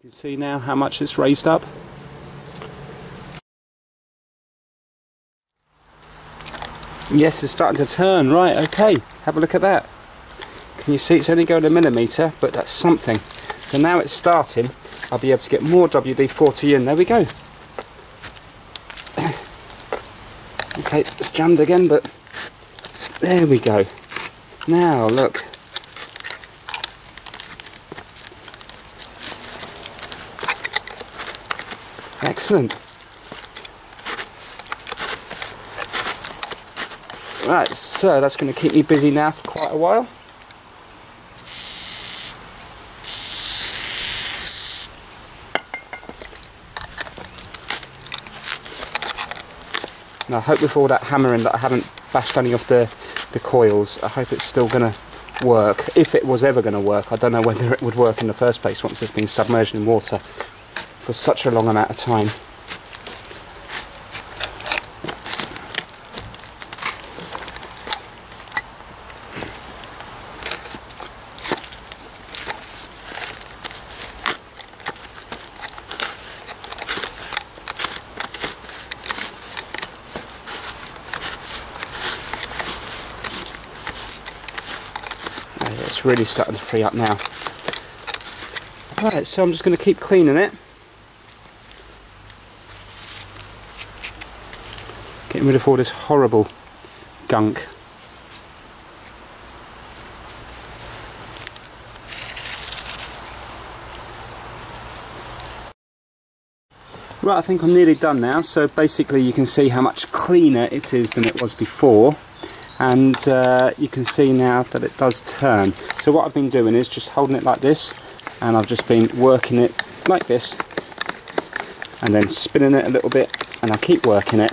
You can see now how much it's raised up. Yes, it's starting to turn. Right, okay, have a look at that. Can you see it's only going a millimetre, but that's something. So now it's starting, I'll be able to get more WD-40 in. There we go. Okay, it's jammed again, but there we go. Now look. Excellent. Right, so that's going to keep me busy now for quite a while. And I hope with all that hammering that I haven't bashed any of the coils. I hope it's still going to work. If it was ever going to work, I don't know whether it would work in the first place once it's been submerged in water for such a long amount of time. It's really starting to free up now. Alright, so I'm just going to keep cleaning it. Getting rid of all this horrible gunk. Right, I think I'm nearly done now, so basically you can see how much cleaner it is than it was before. And you can see now that it does turn. So what I've been doing is just holding it like this, and I've just been working it like this, and then spinning it a little bit, and I keep working it,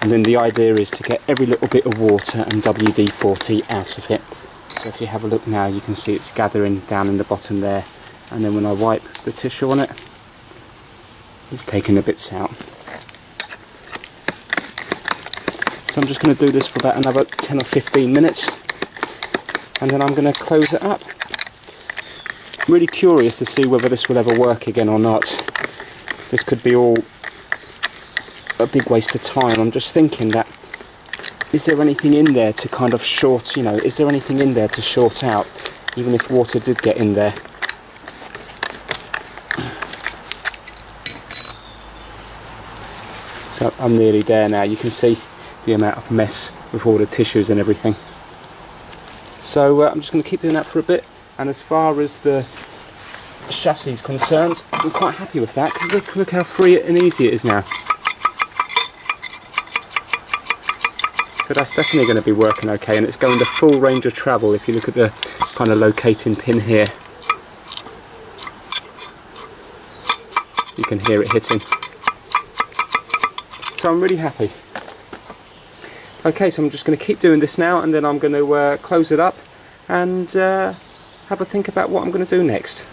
and then the idea is to get every little bit of water and WD-40 out of it. So if you have a look now, you can see it's gathering down in the bottom there, and then when I wipe the tissue on it, it's taking the bits out. So I'm just going to do this for about another 10 or 15 minutes, and then I'm going to close it up. I'm really curious to see whether this will ever work again or not. This could be all a big waste of time. I'm just thinking that, is there anything in there to kind of short, you know, is there anything in there to short out, even if water did get in there? So I'm nearly there now. You can see the amount of mess with all the tissues and everything. So I'm just going to keep doing that for a bit, and as far as the chassis is concerned, I'm quite happy with that, because look how free and easy it is now. So that's definitely going to be working okay, and it's going the full range of travel if you look at the kind of locating pin here. You can hear it hitting. So I'm really happy. Okay, so I'm just going to keep doing this now, and then I'm going to close it up and have a think about what I'm going to do next.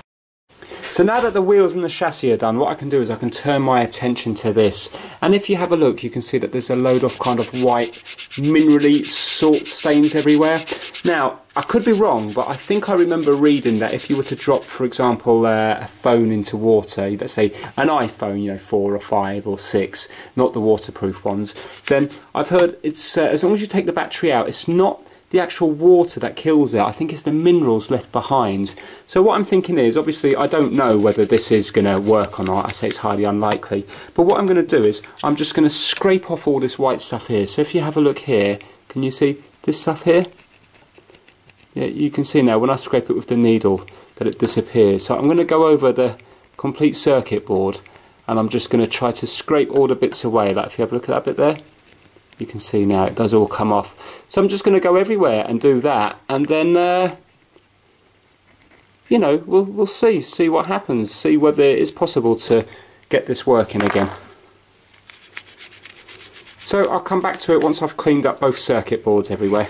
So now that the wheels and the chassis are done, what I can do is I can turn my attention to this. And if you have a look, you can see that there's a load of kind of white, minerally salt stains everywhere. Now, I could be wrong, but I think I remember reading that if you were to drop, for example, a phone into water, let's say an iPhone, you know, 4 or 5 or 6, not the waterproof ones, then I've heard it's as long as you take the battery out, it's not the actual water that kills it. I think it's the minerals left behind. So what I'm thinking is, obviously I don't know whether this is going to work or not, I say it's highly unlikely, but what I'm going to do is I'm just going to scrape off all this white stuff here. So if you have a look here, can you see this stuff here? Yeah, you can see now when I scrape it with the needle that it disappears. So I'm going to go over the complete circuit board, and I'm just going to try to scrape all the bits away. Like if you have a look at that bit there, you can see now it does all come off. So I'm just going to go everywhere and do that, and then you know, we'll see what happens, see whether it is possible to get this working again. So I'll come back to it once I've cleaned up both circuit boards everywhere.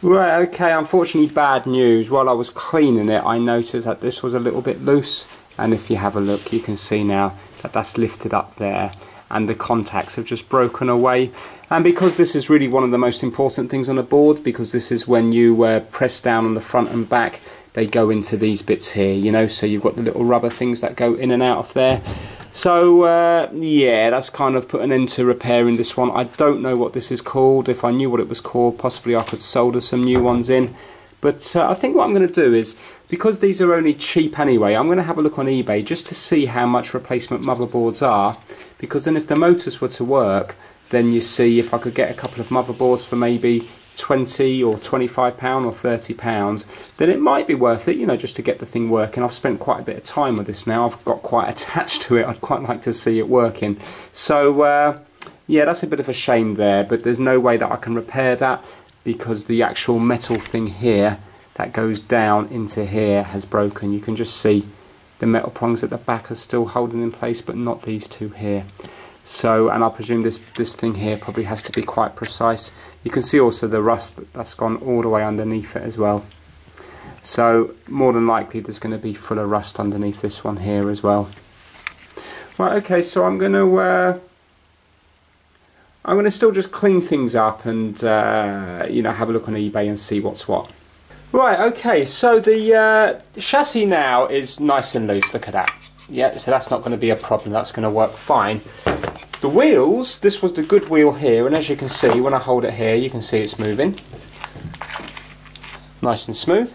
Right, okay, unfortunately bad news. While I was cleaning it, I noticed that this was a little bit loose, and if you have a look, you can see now that that's lifted up there, and the contacts have just broken away. And because this is really one of the most important things on a board, because this is when you press down on the front and back, they go into these bits here, you know, so you've got the little rubber things that go in and out of there. So yeah, that's kind of put an end to repairing this one. I don't know what this is called. If I knew what it was called, possibly I could solder some new ones in. But I think what I'm going to do is, because these are only cheap anyway, I'm going to have a look on eBay just to see how much replacement motherboards are, because then if the motors were to work, then you see if I could get a couple of motherboards for maybe £20 or £25 or £30, then it might be worth it, you know, just to get the thing working. I've spent quite a bit of time with this now. I've got quite attached to it. I'd quite like to see it working. So yeah, that's a bit of a shame there, but there's no way that I can repair that, because the actual metal thing here that goes down into here has broken. You can just see the metal prongs at the back are still holding in place, but not these two here. So, and I presume this thing here probably has to be quite precise. You can see also the rust that's gone all the way underneath it as well. So more than likely there's going to be full of rust underneath this one here as well. Right, okay, so I'm going to still just clean things up and you know, have a look on eBay and see what's what. Right, okay, so the chassis now is nice and loose, look at that. Yeah, so that's not going to be a problem, that's going to work fine. The wheels, this was the good wheel here, and as you can see, when I hold it here, you can see it's moving. Nice and smooth.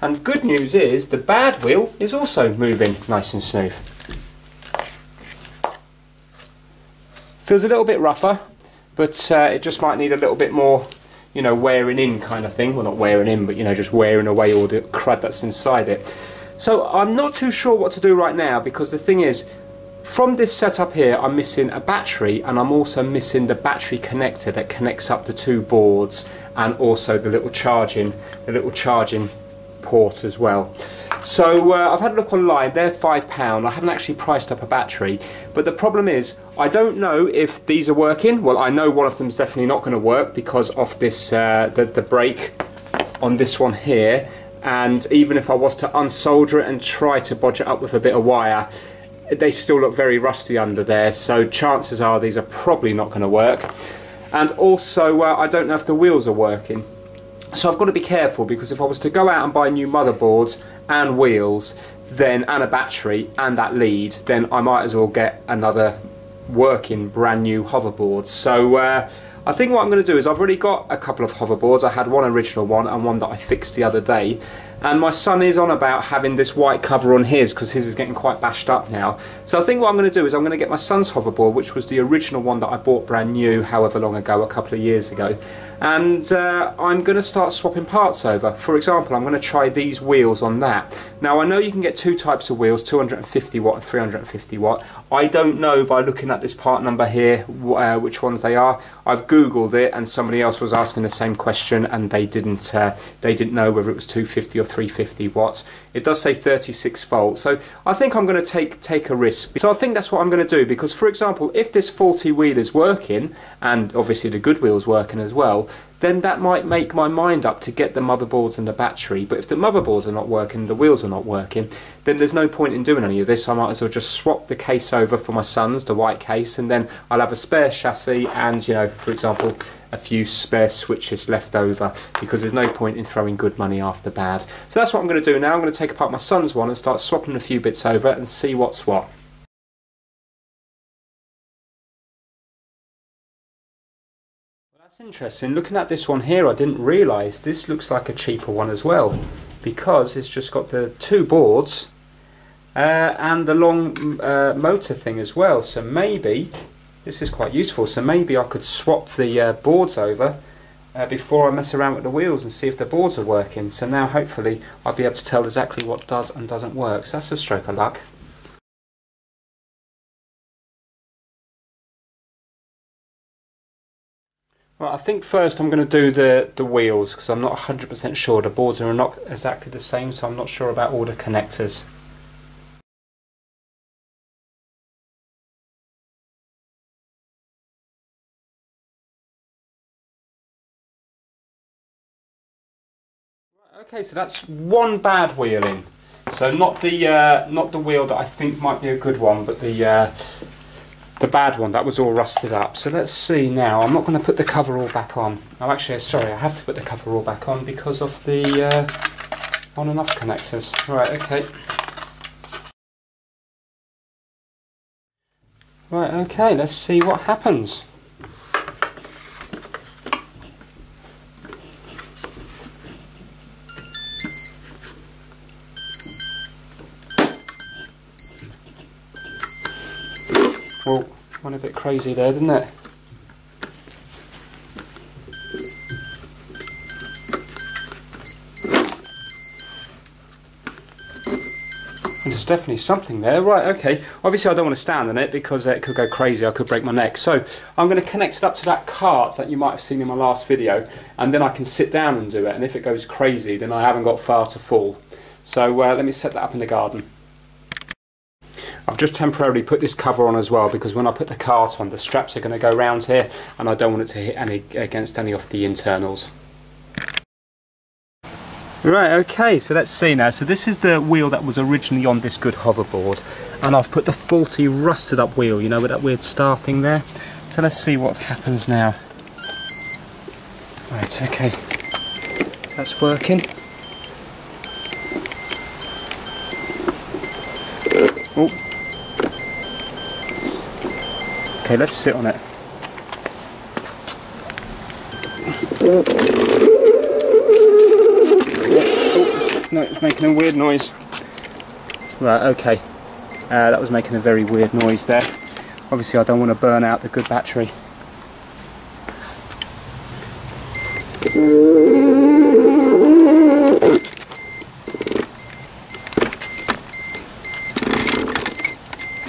And good news is, the bad wheel is also moving nice and smooth. Feels a little bit rougher, but it just might need a little bit more, you know, wearing in kind of thing. Well, not wearing in, but you know, just wearing away all the crud that's inside it. So I'm not too sure what to do right now, because the thing is, from this setup here, I'm missing a battery, and I'm also missing the battery connector that connects up the two boards, and also the little charging port as well. So I've had a look online, they're £5. I haven't actually priced up a battery, but the problem is I don't know if these are working. Well, I know one of them's definitely not going to work because of this the brake on this one here, and even if I was to unsolder it and try to bodge it up with a bit of wire, they still look very rusty under there, so chances are these are probably not going to work. And also I don't know if the wheels are working. So I've got to be careful, because if I was to go out and buy new motherboards and wheels, then, and a battery and that lead, then I might as well get another working brand new hoverboard. So I think what I'm going to do is, I've already got a couple of hoverboards. I had one original one and one that I fixed the other day, and my son is on about having this white cover on his, because his is getting quite bashed up now. So I think what I'm going to do is, I'm going to get my son's hoverboard, which was the original one that I bought brand new however long ago, a couple of years ago, and I'm going to start swapping parts over. For example, I'm going to try these wheels on that. Now I know you can get two types of wheels, 250 watt and 350 watt. I don't know by looking at this part number here which ones they are. I've googled it, and somebody else was asking the same question, and they didn't know whether it was 250 or 350 watts. It does say 36 volts, so I think I'm going to take a risk. So I think that's what I'm going to do, because for example, if this 40 wheel is working, and obviously the good wheel's working as well, then that might make my mind up to get the motherboards and the battery. But if the motherboards are not working, the wheels are not working, then there's no point in doing any of this. I might as well just swap the case over for my son's, the white case, and then I'll have a spare chassis and, you know, for example, a few spare switches left over, because there's no point in throwing good money after bad. So that's what I'm going to do now. I'm going to take apart my son's one and start swapping a few bits over and see what's what. Interesting, looking at this one here, I didn't realise this looks like a cheaper one as well, because it's just got the two boards and the long motor thing as well. So maybe this is quite useful, so maybe I could swap the boards over before I mess around with the wheels and see if the boards are working. So now hopefully I'll be able to tell exactly what does and doesn't work, so that's a stroke of luck. Well, I think first I'm going to do the wheels, because I'm not 100% sure. The boards are not exactly the same, so I'm not sure about all the connectors. Okay, so that's one bad wheel in. So not the wheel that I think might be a good one, but the bad one that was all rusted up. So let's see now. I'm not going to put the coverall back on. Oh, actually, sorry, I have to put the coverall back on because of the on and off connectors. Right, okay. Right, okay, let's see what happens. Well, went a bit crazy there, didn't it? There's definitely something there. Right, okay. Obviously I don't want to stand on it because it could go crazy, I could break my neck. So I'm going to connect it up to that cart that you might have seen in my last video, and then I can sit down and do it, and if it goes crazy then I haven't got far to fall. So let me set that up in the garden. I've just temporarily put this cover on as well because when I put the cart on the straps are going to go round here and I don't want it to hit against any of the internals. Right, okay, so let's see now. So this is the wheel that was originally on this good hoverboard, and I've put the faulty rusted up wheel, you know, with that weird star thing there. So let's see what happens now. Right, okay, that's working. Oh. Okay, let's sit on it. No, it's making a weird noise. Right, okay. That was making a very weird noise there. Obviously, I don't want to burn out the good battery.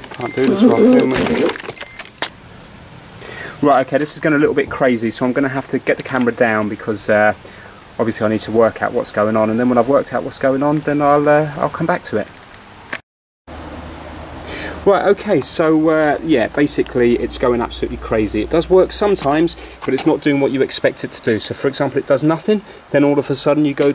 Can't do this while filming. Right, okay, this is going a little bit crazy, so I'm going to have to get the camera down because obviously I need to work out what's going on, and then when I've worked out what's going on then I'll come back to it. Right, okay, so yeah, basically it's going absolutely crazy. It does work sometimes, but it's not doing what you expect it to do. So for example, it does nothing, then all of a sudden you go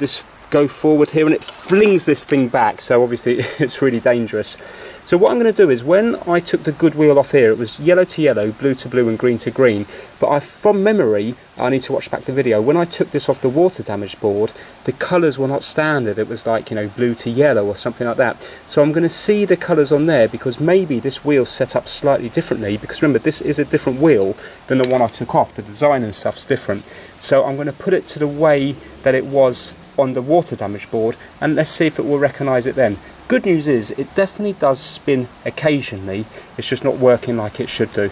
forward here and it flings this thing back, so obviously it's really dangerous. So what I'm going to do is, when I took the good wheel off here, it was yellow to yellow, blue to blue and green to green, but from memory, I need to watch back the video, when I took this off the water damage board the colours were not standard. It was like, you know, blue to yellow or something like that. So I'm going to see the colours on there because maybe this wheel's set up slightly differently, because remember this is a different wheel than the one I took off, the design and stuff's different. So I'm going to put it to the way that it was on the water damage board, and let's see if it will recognise it then. Good news is it definitely does spin occasionally, it's just not working like it should do.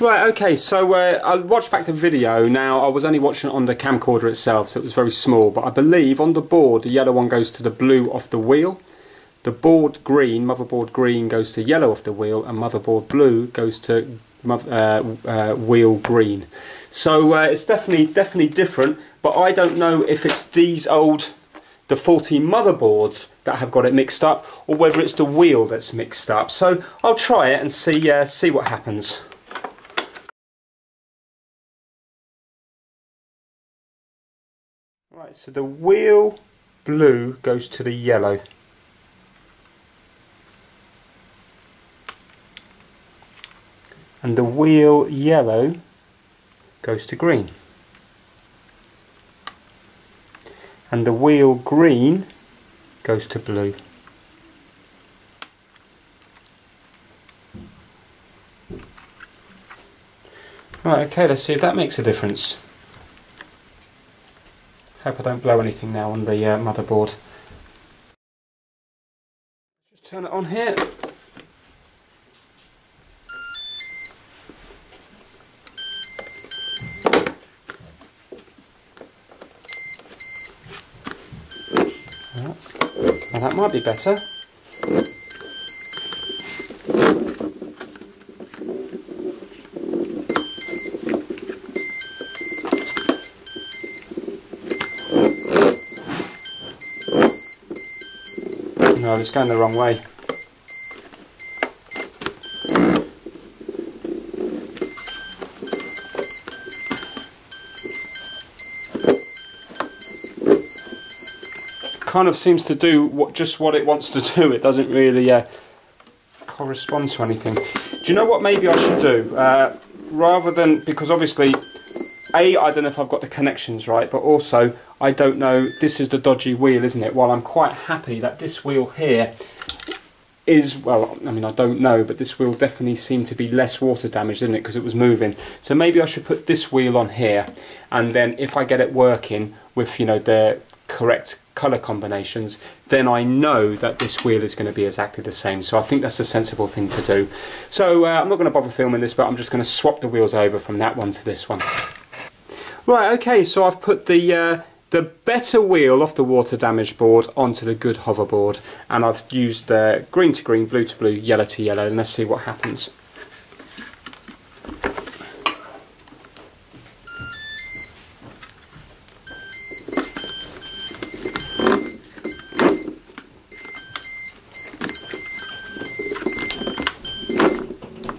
Right, okay, so I watched back the video. Now I was only watching it on the camcorder itself, so it was very small, but I believe on the board the yellow one goes to the blue off the wheel, the board green, motherboard green, goes to yellow off the wheel, and motherboard blue goes to wheel green. So it's definitely different, but I don't know if it's the faulty motherboards that have got it mixed up, or whether it's the wheel that's mixed up. So I'll try it and see what happens. Right, so the wheel blue goes to the yellow. And the wheel yellow goes to green. And the wheel green goes to blue. Right, okay, let's see if that makes a difference. Hope I don't blow anything now on the motherboard. Just turn it on here. That might be better. No, it's going the wrong way. Kind of seems to do just what it wants to do. It doesn't really correspond to anything. Do you know what maybe I should do? Rather than, because obviously A, I don't know if I've got the connections right, but also I don't know, this is the dodgy wheel, isn't it? While I'm quite happy that this wheel here is, well, I mean, I don't know, but this wheel definitely seemed to be less water damaged, didn't it, because it was moving. So maybe I should put this wheel on here, and then if I get it working with, you know, the correct colour combinations, then I know that this wheel is going to be exactly the same. So I think that's a sensible thing to do. So I'm not going to bother filming this, but I'm just going to swap the wheels over from that one to this one. Right, okay, so I've put the better wheel off the water damage board onto the good hoverboard, and I've used the green to green, blue to blue, yellow to yellow, and let's see what happens.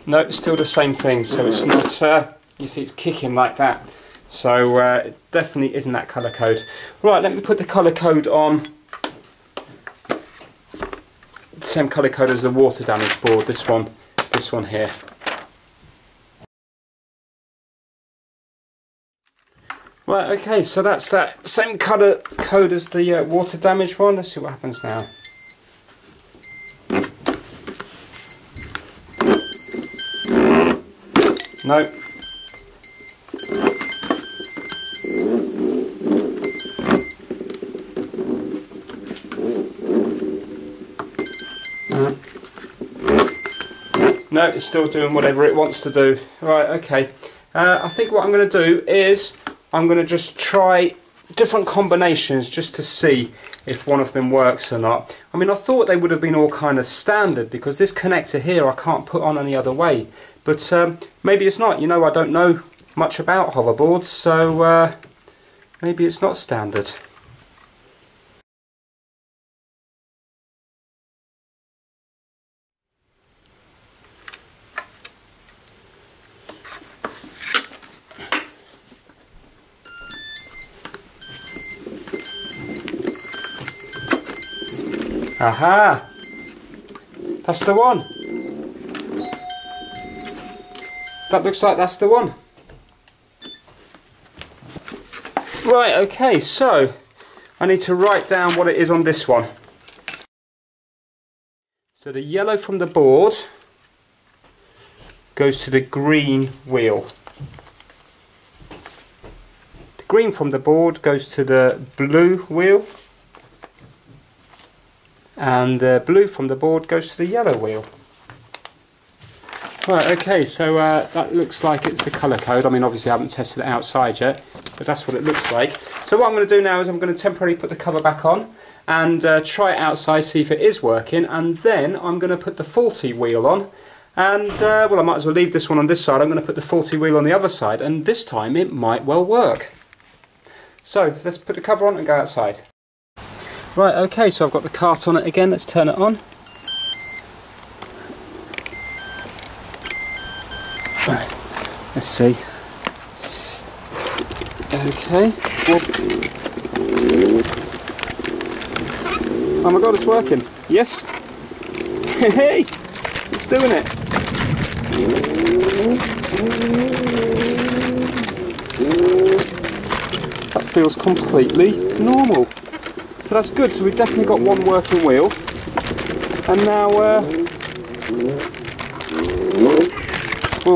No, it's still the same thing, so it's not, you see it's kicking like that. So it definitely isn't that colour code. Right, let me put the colour code on. Same colour code as the water damage board, this one here. Right, okay, so that's that same colour code as the water damage one. Let's see what happens now. Nope. No, it's still doing whatever it wants to do. Right, okay. I think what I'm going to do is I'm going to just try different combinations just to see if one of them works or not. I mean, I thought they would have been all kind of standard because this connector here I can't put on any other way. But maybe it's not. You know, I don't know much about hoverboards, so maybe it's not standard. Aha! That's the one! That looks like that's the one. Right, okay, so I need to write down what it is on this one. So the yellow from the board goes to the green wheel. The green from the board goes to the blue wheel. And the blue from the board goes to the yellow wheel. Right, okay, so that looks like it's the colour code. I mean, obviously I haven't tested it outside yet, but that's what it looks like. So what I'm going to do now is I'm going to temporarily put the cover back on and try it outside, see if it is working, and then I'm going to put the faulty wheel on. And, well, I might as well leave this one on this side. I'm going to put the faulty wheel on the other side, and this time it might well work. So let's put the cover on and go outside. Right, okay, so I've got the cart on it again, let's turn it on. Let's see. Okay. Oh my god, it's working. Yes! Hey! It's doing it! That feels completely normal. So that's good, so we've definitely got one working wheel. And now, whoa,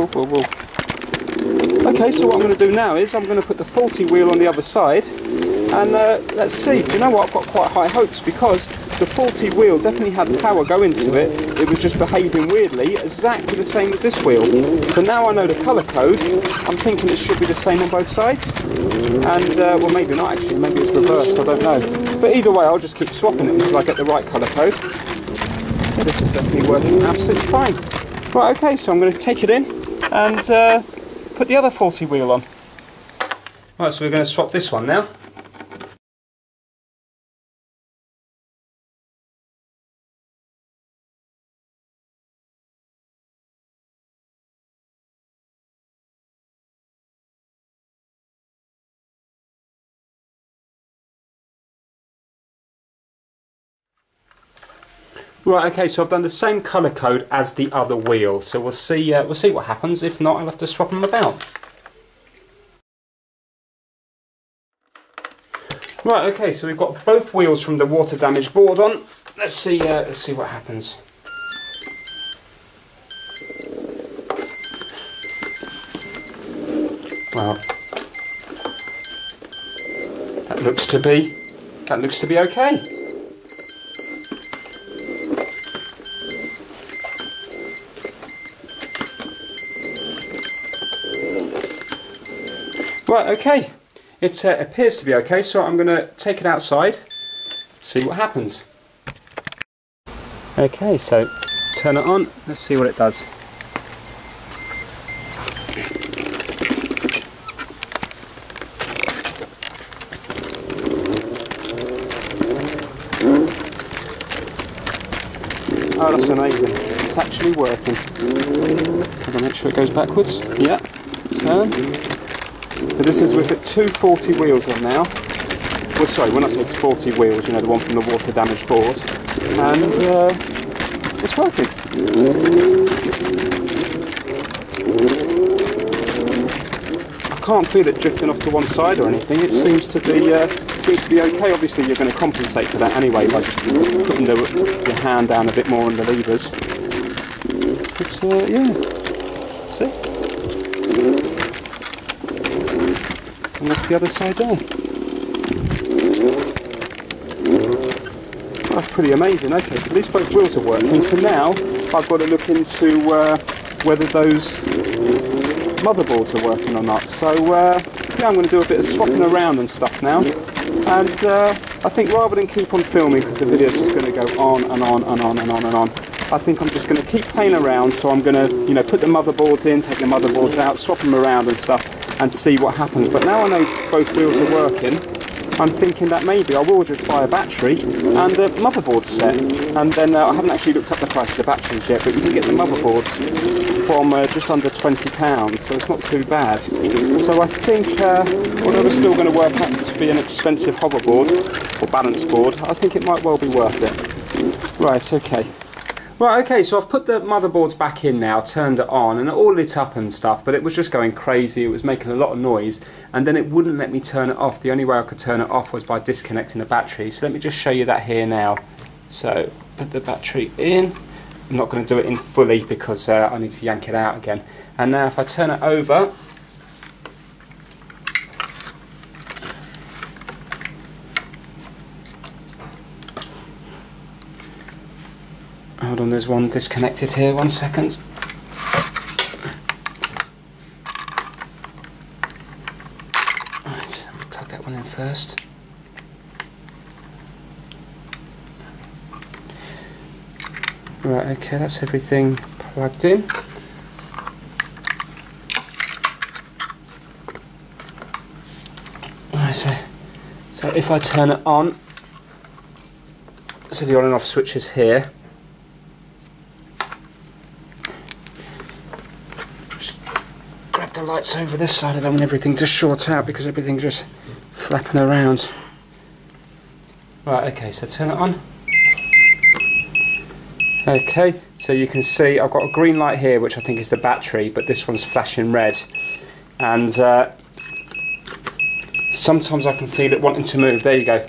whoa, whoa. Okay, so what I'm going to do now is I'm going to put the faulty wheel on the other side. And let's see, do you know what, I've got quite high hopes because the faulty wheel definitely had power going to it. It was just behaving weirdly, exactly the same as this wheel. So now I know the colour code, I'm thinking it should be the same on both sides. And, well, maybe not actually, maybe it's reversed, I don't know. But either way, I'll just keep swapping it until I get the right colour code. Yeah, this is definitely working absolutely fine. Right, okay, so I'm going to take it in and put the other faulty wheel on. Right, so we're going to swap this one now. Right, okay, so I've done the same colour code as the other wheel, so we'll see what happens. If not, I'll have to swap them about. Right, okay, so we've got both wheels from the water damaged board on. Let's see what happens. Well, that looks to be okay. Right, okay. It appears to be okay, so I'm going to take it outside, see what happens. Okay, so turn it on, let's see what it does. Oh, that's amazing, it's actually working. I'm going to make sure it goes backwards. Yeah, turn. So this is with 240 wheels on now. Well, sorry, when I say 40 wheels, you know, the one from the water damage board. And it's working. I can't feel it drifting off to one side or anything. It seems to be okay. Obviously, you're going to compensate for that anyway by just putting your hand down a bit more on the levers. It's, yeah. And that's the other side down. That's pretty amazing. Okay, so these both wheels are working. So now I've got to look into whether those motherboards are working or not. So yeah, I'm going to do a bit of swapping around and stuff now. And I think rather than keep on filming, because the video is just going to go on and on and on and on and on, I think I'm just going to keep playing around. So I'm going to, you know, put the motherboards in, take the motherboards out, swap them around and stuff, and see what happens. But now I know both wheels are working, I'm thinking that maybe I will just buy a battery and a motherboard set. And then I haven't actually looked up the price of the batteries yet, but you can get the motherboard from just under £20, so it's not too bad. So I think, although it's still going to work out to be an expensive hoverboard or balance board, I think it might well be worth it. Right, okay. Right, okay, so I've put the motherboards back in now, turned it on, and it all lit up and stuff, but it was just going crazy, it was making a lot of noise, and then it wouldn't let me turn it off. The only way I could turn it off was by disconnecting the battery, so let me just show you that here now. So, put the battery in. I'm not going to do it in fully because I need to yank it out again. And now if I turn it over, hold on, there's one disconnected here, 1 second. Right, plug that one in first. Right, okay, that's everything plugged in. Right, so if I turn it on, so the on and off switch is here. Lights over this side, I don't want everything to short out because everything's just flapping around. Right, okay, so turn it on. Okay, so you can see I've got a green light here, which I think is the battery, but this one's flashing red. And sometimes I can feel it wanting to move. There you go.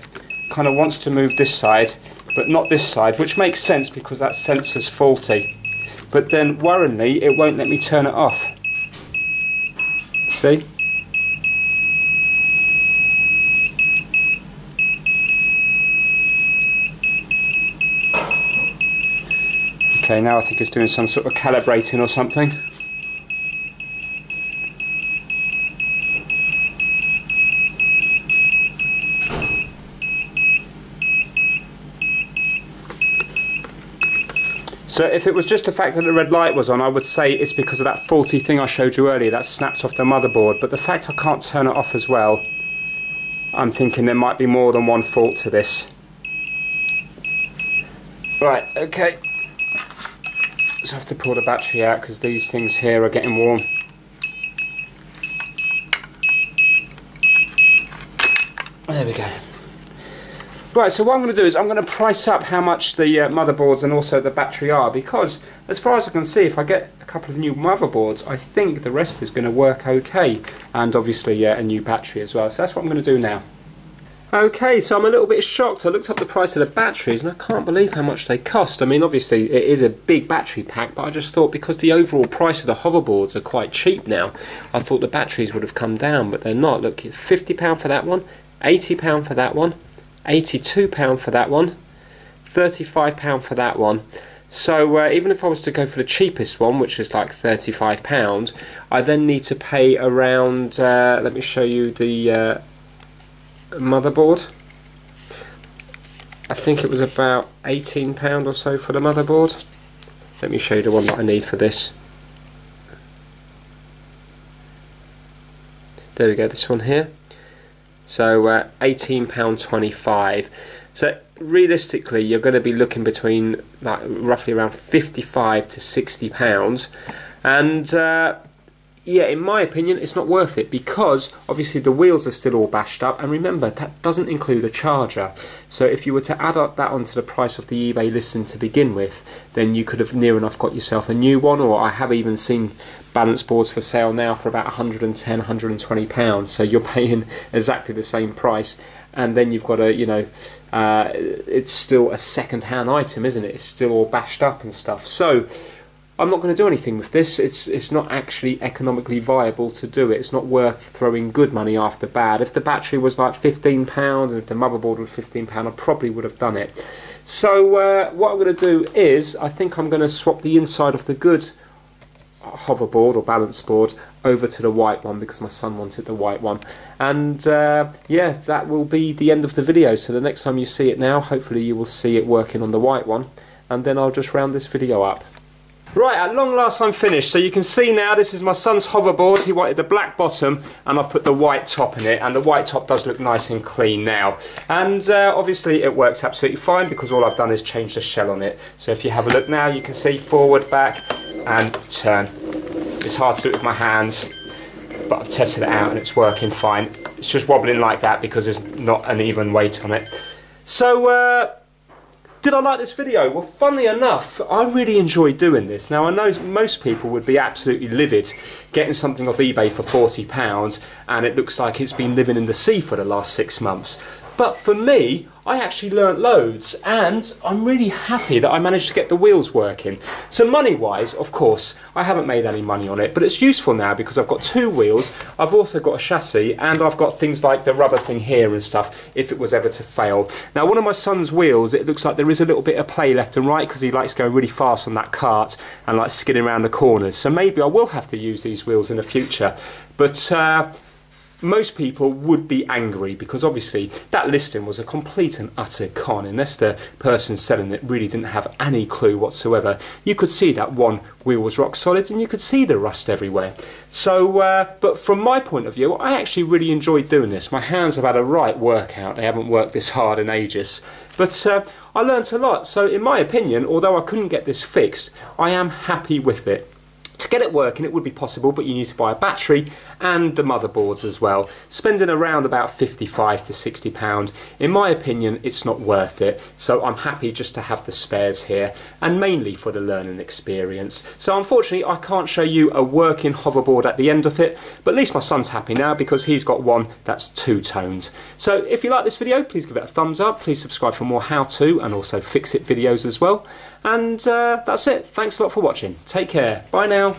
Kind of wants to move this side, but not this side, which makes sense because that sensor's faulty. But then, worryingly, it won't let me turn it off. See? Okay, now I think it's doing some sort of calibrating or something. So if it was just the fact that the red light was on, I would say it's because of that faulty thing I showed you earlier that snapped off the motherboard, but the fact I can't turn it off as well, I'm thinking there might be more than one fault to this. Right, okay. So I have to pull the battery out because these things here are getting warm. There we go. Right, so what I'm going to do is I'm going to price up how much the motherboards and also the battery are, because as far as I can see, if I get a couple of new motherboards, I think the rest is going to work okay, and obviously a new battery as well. So that's what I'm going to do now. Okay, so I'm a little bit shocked. I looked up the price of the batteries and I can't believe how much they cost. I mean, obviously it is a big battery pack, but I just thought because the overall price of the hoverboards are quite cheap now, I thought the batteries would have come down, but they're not. Look, it's £50 for that one, £80 for that one, £82 for that one, £35 for that one. So even if I was to go for the cheapest one, which is like £35, I then need to pay around, let me show you the motherboard. I think it was about £18 or so for the motherboard. Let me show you the one that I need for this. There we go, this one here. So £18.25. So realistically, you're going to be looking between like roughly around £55 to £60, and yeah, in my opinion, it's not worth it because obviously the wheels are still all bashed up, and remember that doesn't include a charger. So if you were to add up that onto the price of the eBay listing to begin with, then you could have near enough got yourself a new one. Or I have even seen balance boards for sale now for about £110, £120. So you're paying exactly the same price, and then you've got a, you know, it's still a second-hand item, isn't it? It's still all bashed up and stuff. So I'm not going to do anything with this. It's not actually economically viable to do it. It's not worth throwing good money after bad. If the battery was like £15 and if the motherboard was £15, I probably would have done it. So what I'm going to do is I think I'm going to swap the inside of the good hoverboard or balance board over to the white one because my son wanted the white one, and yeah, that will be the end of the video. So the next time you see it now, hopefully you will see it working on the white one, and then I'll just round this video up. Right, at long last I'm finished. So you can see now this is my son's hoverboard. He wanted the black bottom and I've put the white top in it, and the white top does look nice and clean now. And obviously it works absolutely fine because all I've done is change the shell on it. So if you have a look now, you can see forward, back and turn. It's hard to do it with my hands, but I've tested it out and it's working fine. It's just wobbling like that because there's not an even weight on it. So did I like this video? Well, funnily enough, I really enjoy doing this. Now, I know most people would be absolutely livid getting something off eBay for £40 and it looks like it's been living in the sea for the last 6 months. But for me, I actually learnt loads, and I'm really happy that I managed to get the wheels working. So money-wise, of course, I haven't made any money on it, but it's useful now because I've got two wheels, I've also got a chassis, and I've got things like the rubber thing here and stuff if it was ever to fail. Now, one of my son's wheels, it looks like there is a little bit of play left and right because he likes going really fast on that cart and like skidding around the corners. So maybe I will have to use these wheels in the future. But most people would be angry because obviously that listing was a complete and utter con. Unless the person selling it really didn't have any clue whatsoever, you could see that one wheel was rock solid and you could see the rust everywhere. So but from my point of view, I actually really enjoyed doing this. My hands have had a right workout. They haven't worked this hard in ages, but I learnt a lot. So in my opinion, although I couldn't get this fixed, I am happy with it. To get it working, it would be possible, but you need to buy a battery and the motherboards as well. Spending around about £55 to £60, in my opinion, it's not worth it. So I'm happy just to have the spares here, and mainly for the learning experience. So unfortunately, I can't show you a working hoverboard at the end of it, but at least my son's happy now because he's got one that's two-toned. So if you like this video, please give it a thumbs up. Please subscribe for more how-to and also fix-it videos as well. And that's it. Thanks a lot for watching. Take care. Bye now.